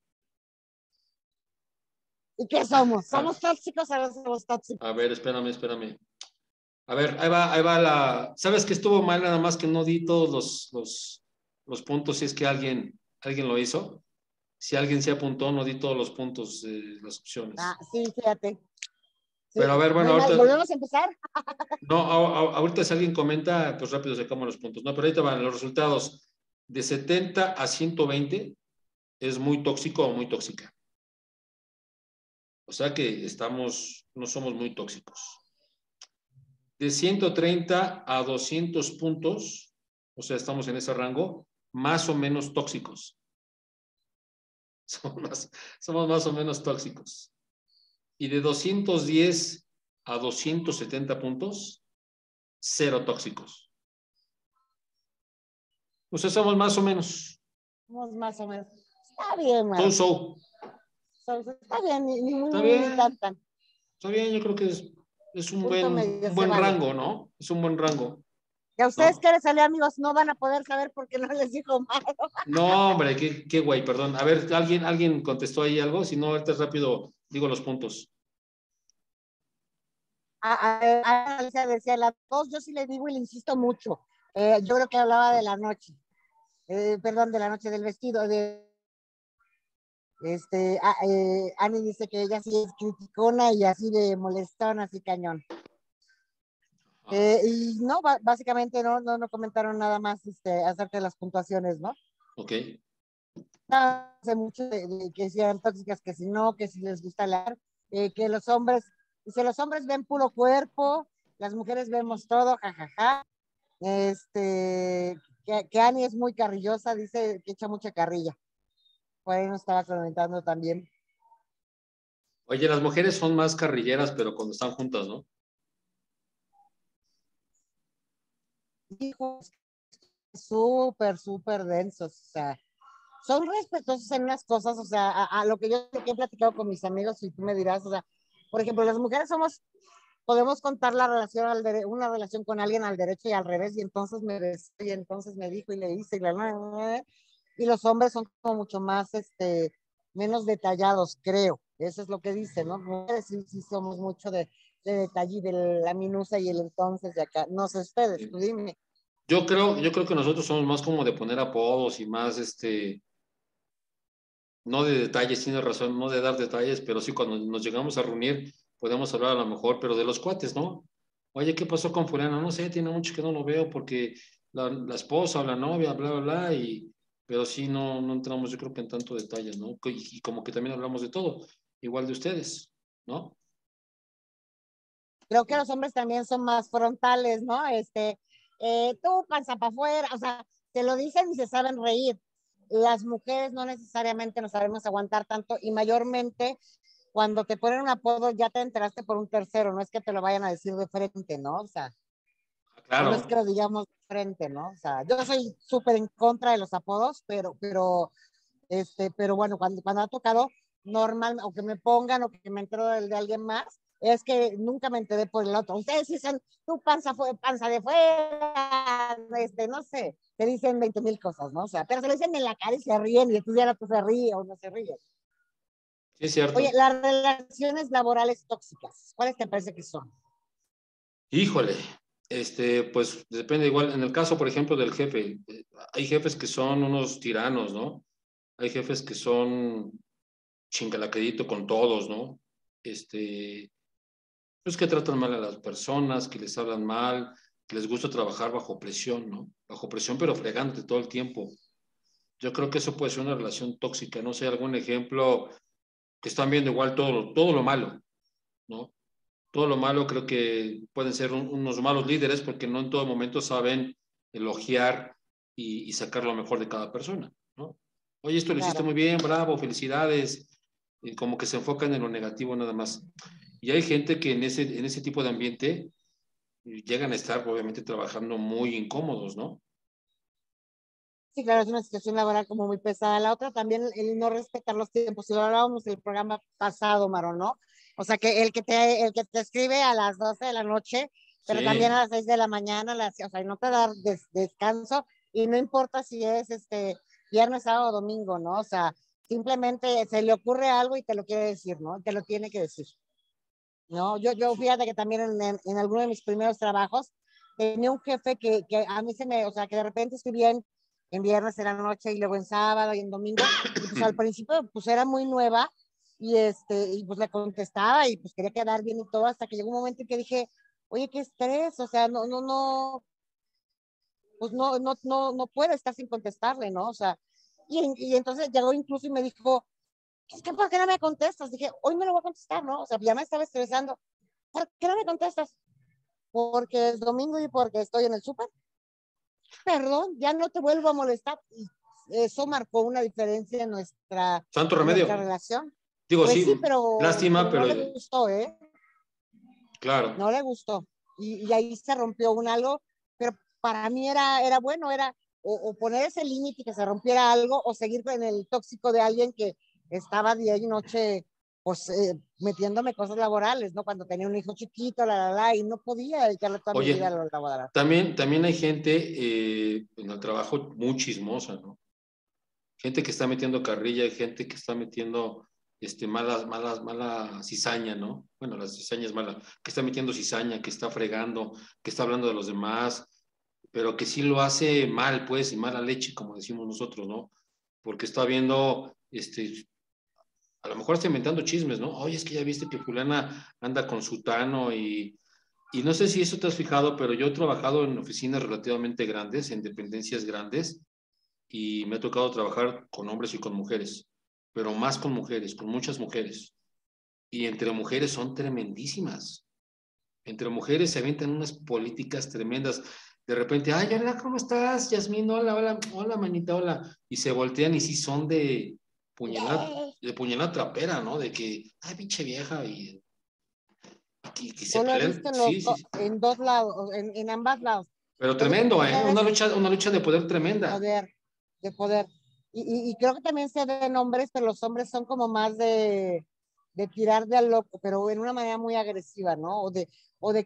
¿Y qué somos? ¿Somos tóxicos? Ahora somos tóxicos. A ver, espérame. A ver, ahí va la... ¿Sabes que estuvo mal? Nada más que no di todos los puntos, si es que alguien lo hizo. Si alguien se apuntó, no di todos los puntos, las opciones. Ah, sí, fíjate. Pero a ver, bueno, ahorita... ¿Volvemos a empezar? No, ahorita si alguien comenta, pues rápido sacamos los puntos. No, pero ahorita van los resultados. De 70 a 120 es muy tóxico o muy tóxica. O sea que no somos muy tóxicos. De 130 a 200 puntos, o sea, estamos en ese rango, más o menos tóxicos. Somos más o menos tóxicos. Y de 210 a 270 puntos, 0 tóxicos. O sea, somos más o menos. Somos más o menos. Está bien, man. Está bien, Está bien, yo creo que es un buen rango, ¿no? Es un buen rango. Y a ustedes que les sale, amigos, no van a poder saber porque no les dijo malo. No, hombre, qué guay, perdón. A ver, ¿alguien contestó ahí algo? Si no, ahorita es rápido... Digo los puntos. A decía la 2, yo sí le digo y le insisto mucho. Yo creo que hablaba de la noche. De la noche del vestido. Ani dice que ella sí es criticona y así de molestona, así cañón. Y no, básicamente no comentaron nada más acerca de las puntuaciones, ¿no? Ok. Hace mucho de que sean tóxicas, que si no, que si les gusta hablar, que los hombres, dice, los hombres ven puro cuerpo, las mujeres vemos todo, jajaja. Que Ani es muy carrillosa, dice que echa mucha carrilla. Por ahí nos estaba comentando también. Oye, las mujeres son más carrilleras, pero cuando están juntas, ¿no? Hijos súper densos, o sea. son respetuosos en unas cosas, o sea, a lo que yo he platicado con mis amigos, y tú me dirás, o sea, por ejemplo, las mujeres somos, podemos contar la relación, una relación con alguien al derecho y al revés, y entonces me besó, y entonces me dijo, y le hice, y los hombres son como mucho más, menos detallados, creo, eso es lo que dicen, ¿no? Mujeres sí somos mucho de detalle y de la minucia y el entonces de acá, no sé ustedes, tú dime. Yo creo que nosotros somos más como de poner apodos y más, no de detalles, tienes razón, no de dar detalles, pero sí cuando nos llegamos a reunir podemos hablar a lo mejor, pero de los cuates, ¿no? Oye, ¿qué pasó con fulano? No sé, tiene mucho que no lo veo porque la esposa o la novia, bla, bla, bla, pero sí no entramos, yo creo que en tanto detalles, ¿no? Y como que también hablamos de todo, igual de ustedes, ¿no? Creo que los hombres también son más frontales, ¿no? Tú panza para afuera, o sea, te lo dicen y se saben reír. Las mujeres no necesariamente nos sabemos aguantar tanto, y mayormente cuando te ponen un apodo ya te enteraste por un tercero, no es que te lo vayan a decir de frente, ¿no? O sea, claro. No es que lo digamos de frente, ¿no? O sea, yo soy súper en contra de los apodos, pero bueno, cuando ha tocado normal, o que me pongan o que me entero de alguien más, es que nunca me enteré por el otro. Ustedes dicen, tú panza de fuera, no sé, te dicen 20,000 cosas, ¿no? O sea, pero se lo dicen en la cara y se ríen, y entonces ya no se ríe o no se ríe. Sí, es cierto. Oye, las relaciones laborales tóxicas, ¿cuáles te parece que son? Híjole, pues depende igual. En el caso, por ejemplo, del jefe, hay jefes que son unos tiranos, ¿no? Hay jefes que son chingalaquedito con todos, ¿no? Los que tratan mal a las personas, que les hablan mal, que les gusta trabajar bajo presión, ¿no? Bajo presión, pero fregante todo el tiempo. Yo creo que eso puede ser una relación tóxica, no sé, algún ejemplo, que están viendo igual todo lo malo, ¿no? Todo lo malo, creo que pueden ser unos malos líderes porque no en todo momento saben elogiar y sacar lo mejor de cada persona, ¿no? Oye, esto lo hiciste muy bien, bravo, felicidades. Y como que se enfocan en lo negativo nada más. Y hay gente que en ese tipo de ambiente llegan a estar obviamente trabajando muy incómodos, ¿no? Sí, claro, es una situación laboral como muy pesada. La otra también, el no respetar los tiempos. Si lo hablábamos en el programa pasado, Maro, ¿no? O sea, que el que te escribe a las 12 de la noche, pero sí, también a las 6 de la mañana, o sea, no te da descanso, y no importa si es viernes, sábado o domingo, ¿no? O sea, simplemente se le ocurre algo y te lo quiere decir, ¿no? Te lo tiene que decir. No, yo fíjate que también en alguno de mis primeros trabajos tenía un jefe que a mí o sea, que de repente escribía en viernes en la noche y luego en sábado y en domingo. Y pues al principio pues era muy nueva y pues le contestaba y pues quería quedar bien y todo, hasta que llegó un momento en que dije, oye, qué estrés, o sea, no puedo estar sin contestarle, ¿no? O sea, Y entonces llegó incluso y me dijo, es que ¿por qué no me contestas? Dije, hoy me lo voy a contestar, ¿no? O sea, ya me estaba estresando. ¿Por qué no me contestas? Porque es domingo y porque estoy en el súper. Perdón, ya no te vuelvo a molestar. Y eso marcó una diferencia en nuestra, santo remedio, en nuestra relación. Digo, pues sí, pero lástima, pero no le gustó, ¿eh? Claro. No le gustó. Y ahí se rompió un algo, pero para mí era bueno, era o poner ese límite y que se rompiera algo, o seguir en el tóxico de alguien que estaba día y noche pues metiéndome cosas laborales, ¿no? Cuando tenía un hijo chiquito, y no podía dedicarle toda mi vida a lo laboral. También hay gente en el trabajo muy chismosa, ¿no? Gente que está metiendo carrilla, gente que está metiendo mala cizaña, ¿no? Bueno, la cizaña es mala, que está metiendo cizaña, que está fregando, que está hablando de los demás, pero que sí lo hace mal, pues, y mala leche, como decimos nosotros, ¿no? Porque está viendo, a lo mejor está inventando chismes, ¿no? Oye, es que ya viste que fulana anda con sutano y no sé si eso te has fijado, pero yo he trabajado en oficinas relativamente grandes, en dependencias grandes, y me ha tocado trabajar con hombres y con mujeres, pero más con mujeres, con muchas mujeres. Y entre mujeres son tremendísimas. Entre mujeres se aventan unas políticas tremendas. De repente, ay, hola, ¿cómo estás, Yasmín? Hola, hola, hola, manita, hola. Y se voltean y sí son de puñalada trapera, ¿no? De que, ay, pinche vieja, y se pelean. Sí. En dos lados, en ambas lados. Pero tremendo, ¿eh? Una lucha de poder tremenda. De poder. Y creo que también se den hombres, pero los hombres son como más de tirar de al loco, pero en una manera muy agresiva, ¿no? O de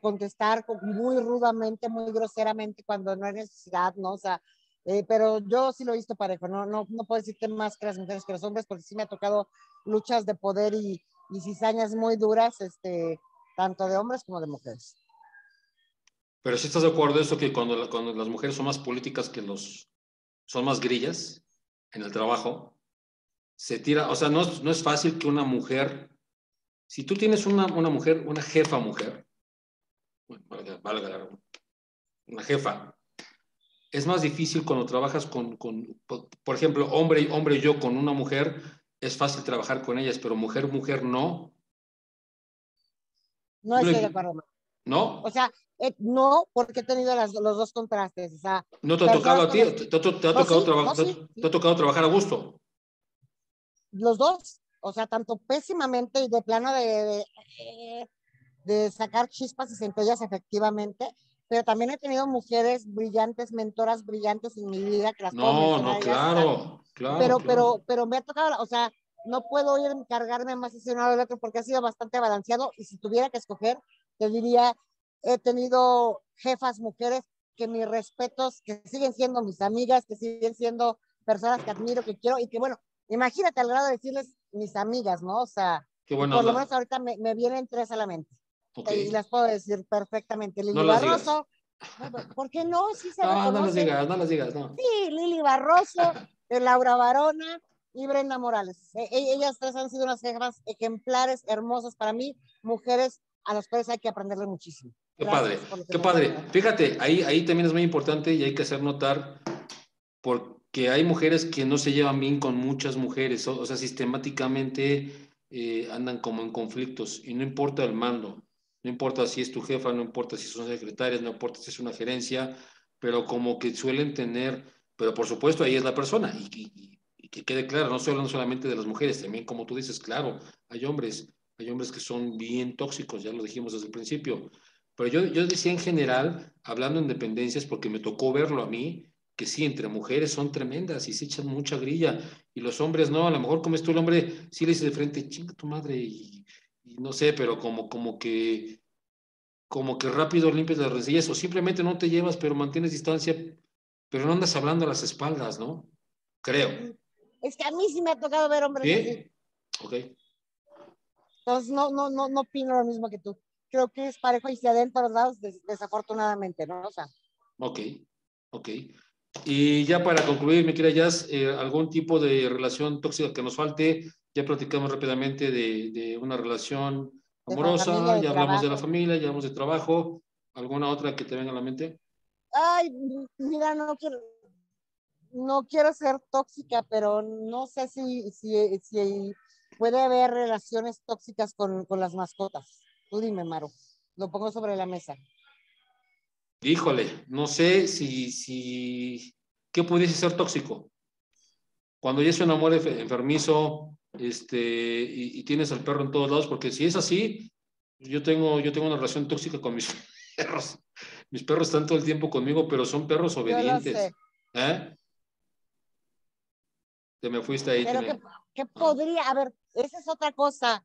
contestar muy rudamente, muy groseramente cuando no hay necesidad, ¿no? O sea, pero yo sí lo he visto parejo, no puedo decirte más que las mujeres que los hombres, porque sí me ha tocado luchas de poder y cizañas muy duras, tanto de hombres como de mujeres. Pero si estás de acuerdo eso, que cuando las mujeres son más políticas que son más grillas en el trabajo, se tira, o sea, no es fácil que una mujer, si tú tienes una mujer, una jefa mujer, una jefa, es más difícil cuando trabajas por ejemplo, hombre y yo con una mujer, es fácil trabajar con ellas, pero mujer no. No estoy de acuerdo. ¿No? O sea, no, porque he tenido los dos contrastes. O sea, no te ha tocado a ti, te ha tocado trabajar a gusto. Los dos, o sea, tanto pésimamente y de plano de sacar chispas y centellas efectivamente, pero también he tenido mujeres brillantes, mentoras brillantes en mi vida. Que las no, claro. Pero me ha tocado, o sea, no puedo ir a cargarme más hacia uno o al otro porque ha sido bastante balanceado, y si tuviera que escoger, te diría, he tenido jefas mujeres que mis respetos, que siguen siendo mis amigas, que siguen siendo personas que admiro, que quiero, y que bueno, imagínate al grado de decirles mis amigas, ¿no? O sea, por lo menos ahorita me vienen tres a la mente. Okay. Y las puedo decir perfectamente. Lili Barroso. ¿Por qué no? Sí se reconocen. No las digas. Sí, Lili Barroso, Laura Varona y Brenda Morales. Ellas tres han sido unas jefas ejemplares, hermosas para mí, mujeres a las cuales hay que aprenderle muchísimo. Qué padre. Fíjate, ahí también es muy importante y hay que hacer notar porque hay mujeres que no se llevan bien con muchas mujeres, o sea, sistemáticamente andan como en conflictos y no importa el mando, no importa si es tu jefa, no importa si son secretarias, no importa si es una gerencia, pero como que suelen tener, pero por supuesto ahí es la persona y que quede claro, no solo solamente de las mujeres, también como tú dices, claro, hay hombres que son bien tóxicos, ya lo dijimos desde el principio, pero yo decía en general, hablando en dependencias, porque me tocó verlo a mí, que sí, entre mujeres son tremendas y se echan mucha grilla, y los hombres no, a lo mejor como es tú el hombre, sí le dices de frente, chinga tu madre, y no sé, pero como que rápido limpias las rencillas, o simplemente no te llevas, pero mantienes distancia, pero no andas hablando a las espaldas, ¿no? Creo. Es que a mí sí me ha tocado ver hombres así. Ok. Entonces, no opino lo mismo que tú. Creo que es parejo y se adentran los lados, desafortunadamente, ¿no? O sea. Ok. Y ya para concluir, mi querida Jazz, algún tipo de relación tóxica que nos falte. Ya platicamos rápidamente de una relación amorosa, ya hablamos de la familia, ya hablamos de trabajo. ¿Alguna otra que te venga a la mente? Ay, mira, no quiero ser tóxica, pero no sé si puede haber relaciones tóxicas con las mascotas. Tú dime, Maru, lo pongo sobre la mesa. Híjole, no sé si ¿qué pudiese ser tóxico? Cuando ya es un amor enfermizo, y tienes al perro en todos lados, porque si es así, yo tengo una relación tóxica con mis perros. Mis perros están todo el tiempo conmigo, pero son perros obedientes. ¿Eh? Te me fuiste ahí. Pero que podría, a ver, esa es otra cosa.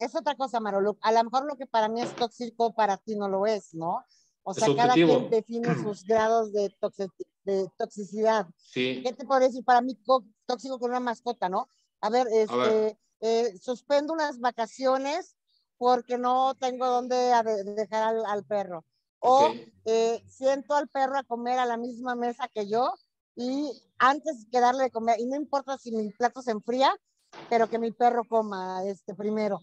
Es otra cosa, Marolo. A lo mejor lo que para mí es tóxico, para ti no lo es, ¿no? O sea, cada quien define sus grados de toxicidad. Sí. ¿Qué te podría decir? Para mí, tóxico con una mascota, ¿no? A ver, suspendo unas vacaciones porque no tengo dónde dejar al perro. O siento al perro a comer a la misma mesa que yo y antes que darle de comer, y no importa si mi plato se enfría, pero que mi perro coma primero.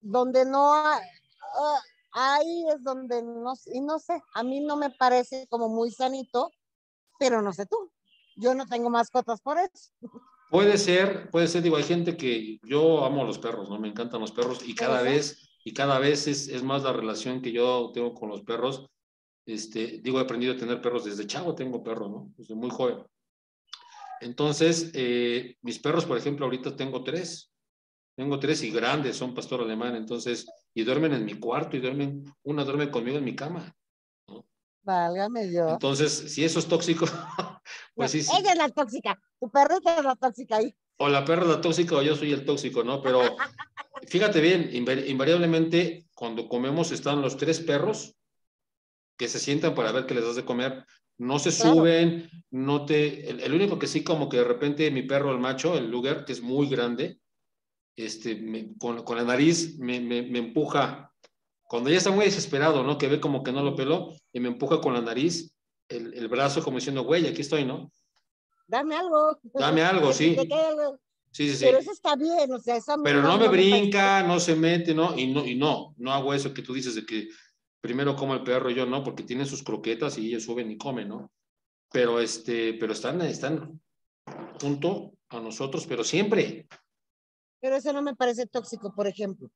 Donde no... ahí es donde no sé, a mí no me parece como muy sanito, pero no sé tú, yo no tengo mascotas por eso. Puede ser, digo, hay gente que yo amo a los perros, ¿no? Me encantan los perros y cada vez es más la relación que yo tengo con los perros. He aprendido a tener perros desde chavo, tengo perros, ¿no? Desde muy joven. Entonces, mis perros, por ejemplo, ahorita tengo tres. Tengo tres y grandes, son pastor alemán, entonces, y duermen en mi cuarto, una duerme conmigo en mi cama, ¿no? Válgame yo. Entonces, si eso es tóxico, Pues sí, sí. Ella es la tóxica, tu perrita es la tóxica ahí. O la perra es la tóxica o yo soy el tóxico, ¿no? Pero fíjate bien, invariablemente cuando comemos están los tres perros que se sientan para ver qué les das de comer. No se suben, claro. No te... El único que sí, como que de repente mi perro, el macho, el Luger, que es muy grande, con la nariz me empuja. Cuando ya está muy desesperado, ¿no? Que ve como que no lo peló y me empuja con la nariz, el brazo, como diciendo, güey, aquí estoy, ¿no? Dame algo. Dame algo, sí. Sí, sí, sí. Pero eso está bien, o sea, eso... Pero no me brinca, no se mete, ¿no? Y no hago eso que tú dices de que primero como el perro y yo, ¿no? Porque tienen sus croquetas y ellos suben y comen, ¿no? Pero, pero están junto a nosotros, pero siempre. Pero eso no me parece tóxico, por ejemplo.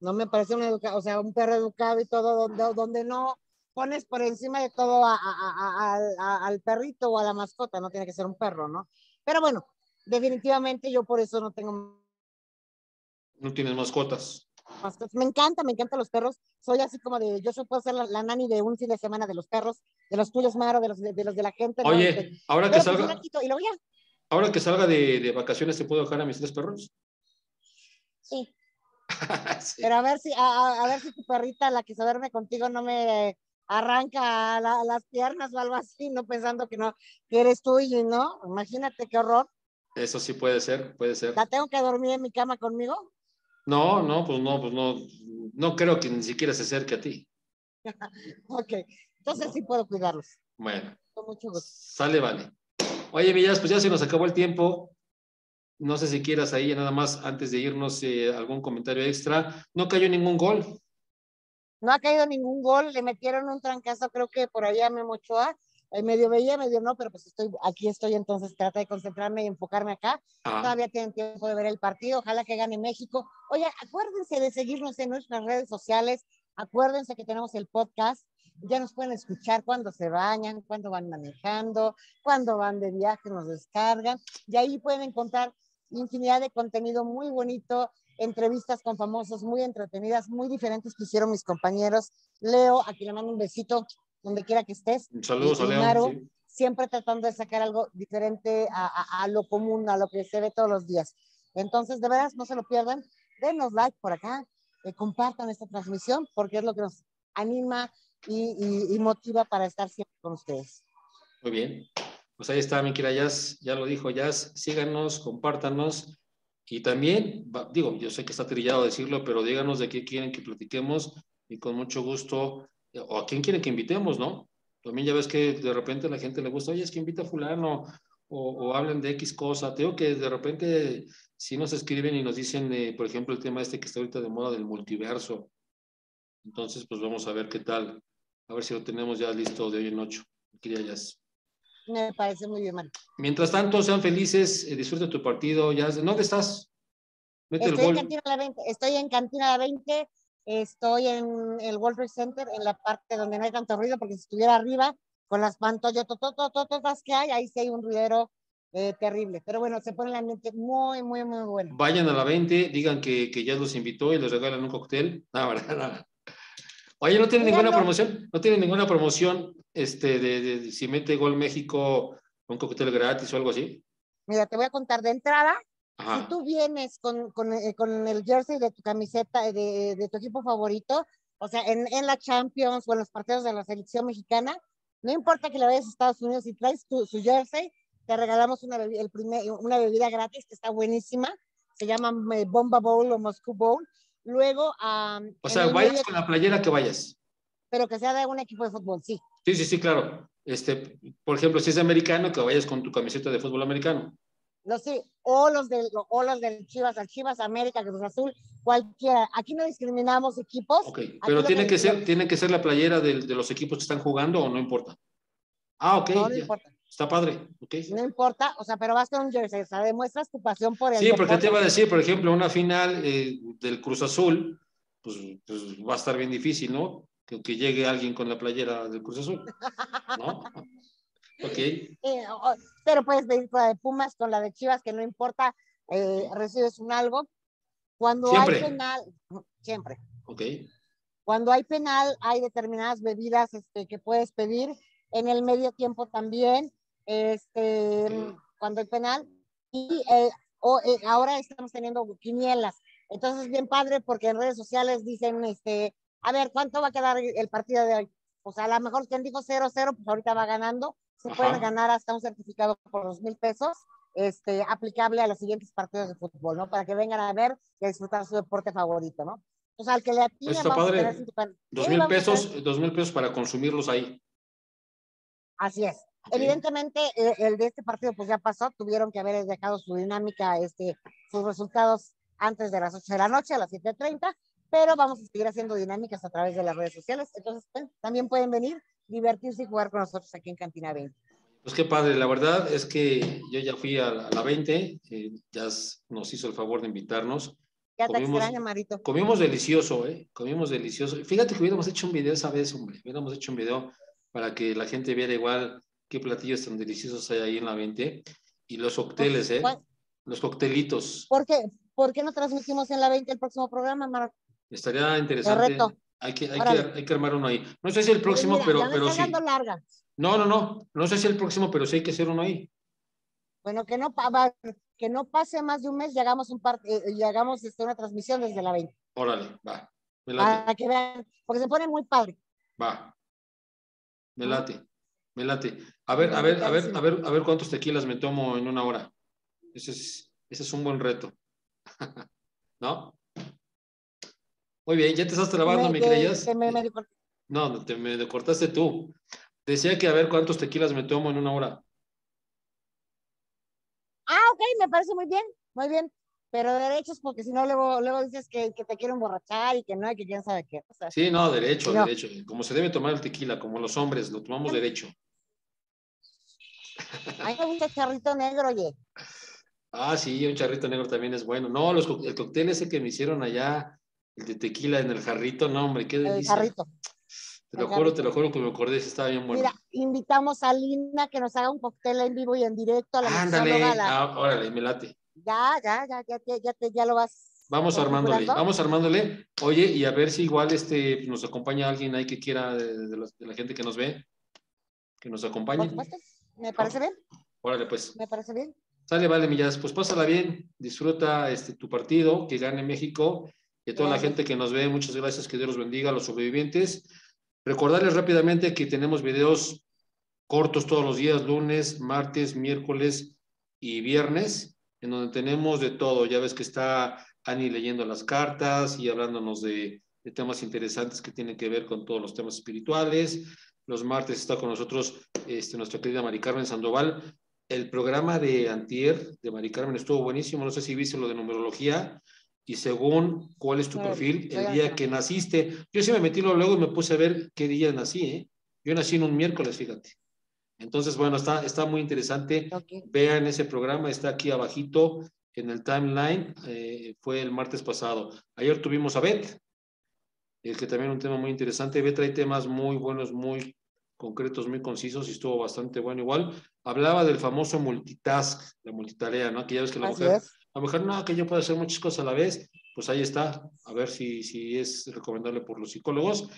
No me parece un educado, o sea, un perro educado y todo, donde no pones por encima de todo al perrito o a la mascota, no tiene que ser un perro, ¿no? Pero bueno, definitivamente yo por eso no tengo... No tienes mascotas. Me encantan los perros. Soy así como de, yo puedo ser la nani de un fin de semana de los perros, de los tuyos, Maro, de los de la gente. Oye, ¿no? Ahora que salga, y luego ya. Ahora que salga de vacaciones, ¿te puedo dejar a mis tres perros? Sí. Sí. Pero a ver si tu perrita, la que se duerme contigo, no me arranca las piernas o algo así, no pensando que eres tú y no. Imagínate qué horror. Eso sí puede ser, puede ser. ¿La tengo que dormir en mi cama conmigo? No creo que ni siquiera se acerque a ti. Ok, entonces no. Sí puedo cuidarlos. Bueno. Con mucho gusto. Sale, vale. Oye, Villas, pues ya se nos acabó el tiempo. No sé si quieras ahí nada más, antes de irnos, algún comentario extra. No cayó ningún gol. No ha caído ningún gol. Le metieron un trancazo, creo que por allá Memo Ochoa. Medio veía, medio no, pero pues aquí estoy, entonces trata de concentrarme y enfocarme acá. Ah. Todavía tienen tiempo de ver el partido, ojalá que gane México. Oye, acuérdense de seguirnos en nuestras redes sociales, acuérdense que tenemos el podcast, ya nos pueden escuchar cuando se bañan, cuando van manejando, cuando van de viaje, nos descargan, y ahí pueden encontrar infinidad de contenido muy bonito, entrevistas con famosos muy entretenidas, muy diferentes que hicieron mis compañeros. Leo, a quien le mando un besito, donde quiera que estés. Saludos, Leonardo. Sí. Siempre tratando de sacar algo diferente a lo común, a lo que se ve todos los días. Entonces, de veras, no se lo pierdan. Denos like por acá, compartan esta transmisión, porque es lo que nos anima y motiva para estar siempre con ustedes. Muy bien. Pues ahí está, mi querida Jazz. Ya lo dijo Jazz. Síganos, compártanos. Y también, digo, yo sé que está trillado decirlo, pero díganos de qué quieren que platiquemos y con mucho gusto... o a quién quiere que invitemos, ¿no? También ya ves que de repente a la gente le gusta, oye, es que invita a fulano, o hablan de X cosa. Tengo que de repente si nos escriben y nos dicen, por ejemplo, el tema que está ahorita de moda del multiverso. Entonces, pues vamos a ver qué tal, a ver si lo tenemos ya listo de hoy en 8. Me parece muy bien, Mario. Mientras tanto, sean felices, disfruta tu partido. Ya, ¿dónde estás? Estoy en Cantina la 20. Estoy en el World Trade Center, en la parte donde no hay tanto ruido, porque si estuviera arriba, con las pantallas todas que hay, ahí sí hay un ruidero terrible. Pero bueno, se pone la mente muy, muy, muy buena. Vayan a la 20, digan que ya los invitó y les regalan un cóctel. No, ¿verdad? No. Oye, no tienen ninguna promoción, de si mete gol México, un cóctel gratis o algo así. Mira, te voy a contar de entrada. Ajá. Si tú vienes con el jersey de tu camiseta, de tu equipo favorito, o sea, en la Champions o en los partidos de la selección mexicana, no importa que le vayas a Estados Unidos, si traes su jersey, te regalamos una bebida gratis que está buenísima, se llama Bomba Bowl o Moscú Bowl. Luego... o sea, vayas con la playera que vayas. Pero que sea de un equipo de fútbol, sí. Sí, sí, sí, claro. Por ejemplo, si es americano, que vayas con tu camiseta de fútbol americano. No sé, o los del Chivas América, Cruz Azul, cualquiera. Aquí no discriminamos equipos. Ok, pero tiene que ser la playera de los equipos que están jugando, o no importa. Ah, ok. No importa. Está padre. Okay. No importa, o sea, pero vas con un jersey, o sea, demuestras tu pasión por el deporte. Sí, porque te iba a decir, por ejemplo, una final del Cruz Azul, pues va a estar bien difícil, ¿no? Que llegue alguien con la playera del Cruz Azul, ¿no? Okay. Pero puedes pedir con la de Pumas, con la de Chivas, que no importa, recibes un algo. Cuando siempre hay penal, siempre. Okay. Cuando hay penal, hay determinadas bebidas que puedes pedir. En el medio tiempo también. cuando el penal, y ahora estamos teniendo quinielas. Entonces es bien padre porque en redes sociales dicen, a ver, ¿cuánto va a quedar el partido de hoy? Pues a lo mejor quien dijo 0-0, pues ahorita va ganando. Se pueden ganar hasta un certificado por $2,000 aplicable a los siguientes partidos de fútbol, ¿no? Para que vengan a ver y a disfrutar su deporte favorito, ¿no? O sea, al que le atine, está vamos padre. A tener $2,000 para consumirlos ahí. Así es. Okay. Evidentemente, el de este partido pues ya pasó, tuvieron que haber dejado su dinámica, sus resultados antes de las 8 de la noche, a las 7:30, pero vamos a seguir haciendo dinámicas a través de las redes sociales, entonces también pueden venir, divertirse y jugar con nosotros aquí en Cantina 20. Pues qué padre, la verdad es que yo ya fui a la 20, Jazz nos hizo el favor de invitarnos. Ya te extraña, Marito. Comimos delicioso, comimos delicioso. Fíjate que hubiéramos hecho un video esa vez, hombre, hubiéramos hecho un video para que la gente viera igual qué platillos tan deliciosos hay ahí en la 20 y los cócteles, los coctelitos. ¿Por qué no transmitimos en la 20 el próximo programa, Marco? Estaría interesante. Correcto. Hay que armar uno ahí. No sé si el próximo, pero sí. Larga. No sé si el próximo, pero sí hay que hacer uno ahí. Bueno, que no pase más de un mes y hagamos una transmisión desde la 20. Órale, va. Me late. Para que vean, porque se pone muy padre. Va. Me late. Me late. A ver cuántos tequilas me tomo en una hora. Ese es un buen reto. ¿No? Muy bien, ya te estás trabando, ¿me creías? No, te me cortaste tú. Decía que a ver cuántos tequilas me tomo en una hora. Ah, ok, me parece muy bien, muy bien. Pero derechos, porque si no, luego dices que te quiero emborrachar y que no, que quién sabe qué. O sea, sí, no, derecho. Como se debe tomar el tequila, como los hombres, lo tomamos derecho. Hay un charrito negro, oye. Ah, sí, un charrito negro también es bueno. No, el cóctel ese que me hicieron allá, el de tequila en el jarrito, no, hombre, qué delicia. El jarrito. Te lo juro que me acordé, estaba bien bueno. Mira, invitamos a Linda que nos haga un cóctel en vivo y en directo a la mixóloga. Órale, me late. Ya lo vas. Vamos armándole. Oye, y a ver si igual nos acompaña alguien ahí que quiera de la gente que nos ve, que nos acompañe. Me parece bien. Órale, pues. Me parece bien. Sale, vale, Millas, pues pásala bien, disfruta tu partido, que gane México, y a toda la gente que nos ve, muchas gracias, que Dios los bendiga, a los sobrevivientes. Recordarles rápidamente que tenemos videos cortos todos los días, lunes, martes, miércoles y viernes, en donde tenemos de todo. Ya ves que está Ani leyendo las cartas y hablándonos de temas interesantes que tienen que ver con todos los temas espirituales. Los martes está con nosotros nuestra querida Mari Carmen Sandoval. El programa de antier de Mari Carmen estuvo buenísimo. No sé si viste lo de numerología y según cuál es tu perfil, el día que naciste. Yo sí me metí luego y me puse a ver qué día nací, Yo nací en un miércoles, fíjate. Entonces, bueno, está muy interesante. Okay. Vean ese programa, está aquí abajito en el timeline. Fue el martes pasado. Ayer tuvimos a Beth, que también un tema muy interesante. Beth trae temas muy buenos, muy concretos, muy concisos, y estuvo bastante bueno igual. Hablaba del famoso multitask, la multitarea, ¿no? Que ya ves que la mujer, que yo puedo hacer muchas cosas a la vez. Pues ahí está, a ver si es recomendable por los psicólogos.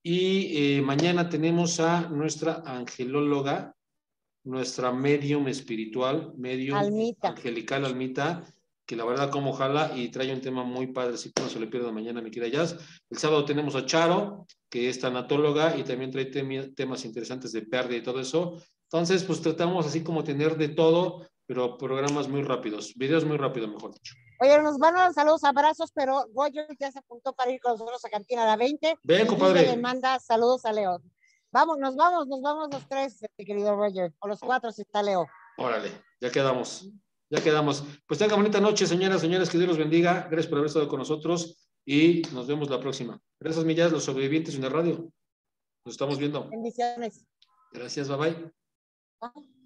Y mañana tenemos a nuestra angelóloga, nuestra medium espiritual, medium angelical, Almita, que la verdad como jala y trae un tema muy padre, así que no se le pierda mañana, mi querida Jazz. El sábado tenemos a Charo, que es tanatóloga y también trae temas interesantes de pérdida y todo eso. Entonces, pues tratamos así como tener de todo, pero programas muy rápidos, videos muy rápidos, mejor dicho. Oye, nos van a dar saludos, abrazos, pero Roger ya se apuntó para ir con nosotros a Cantina la 20. Ven, compadre. Le manda saludos a Leo. Vamos, nos vamos los tres, querido Roger, o los cuatro si está Leo. Órale, ya quedamos. Pues tengan bonita noche, señoras, señores, que Dios los bendiga. Gracias por haber estado con nosotros y nos vemos la próxima. Gracias, Millas, los sobrevivientes de UneRadio. Nos estamos viendo. Bendiciones. Gracias, bye bye. Bye.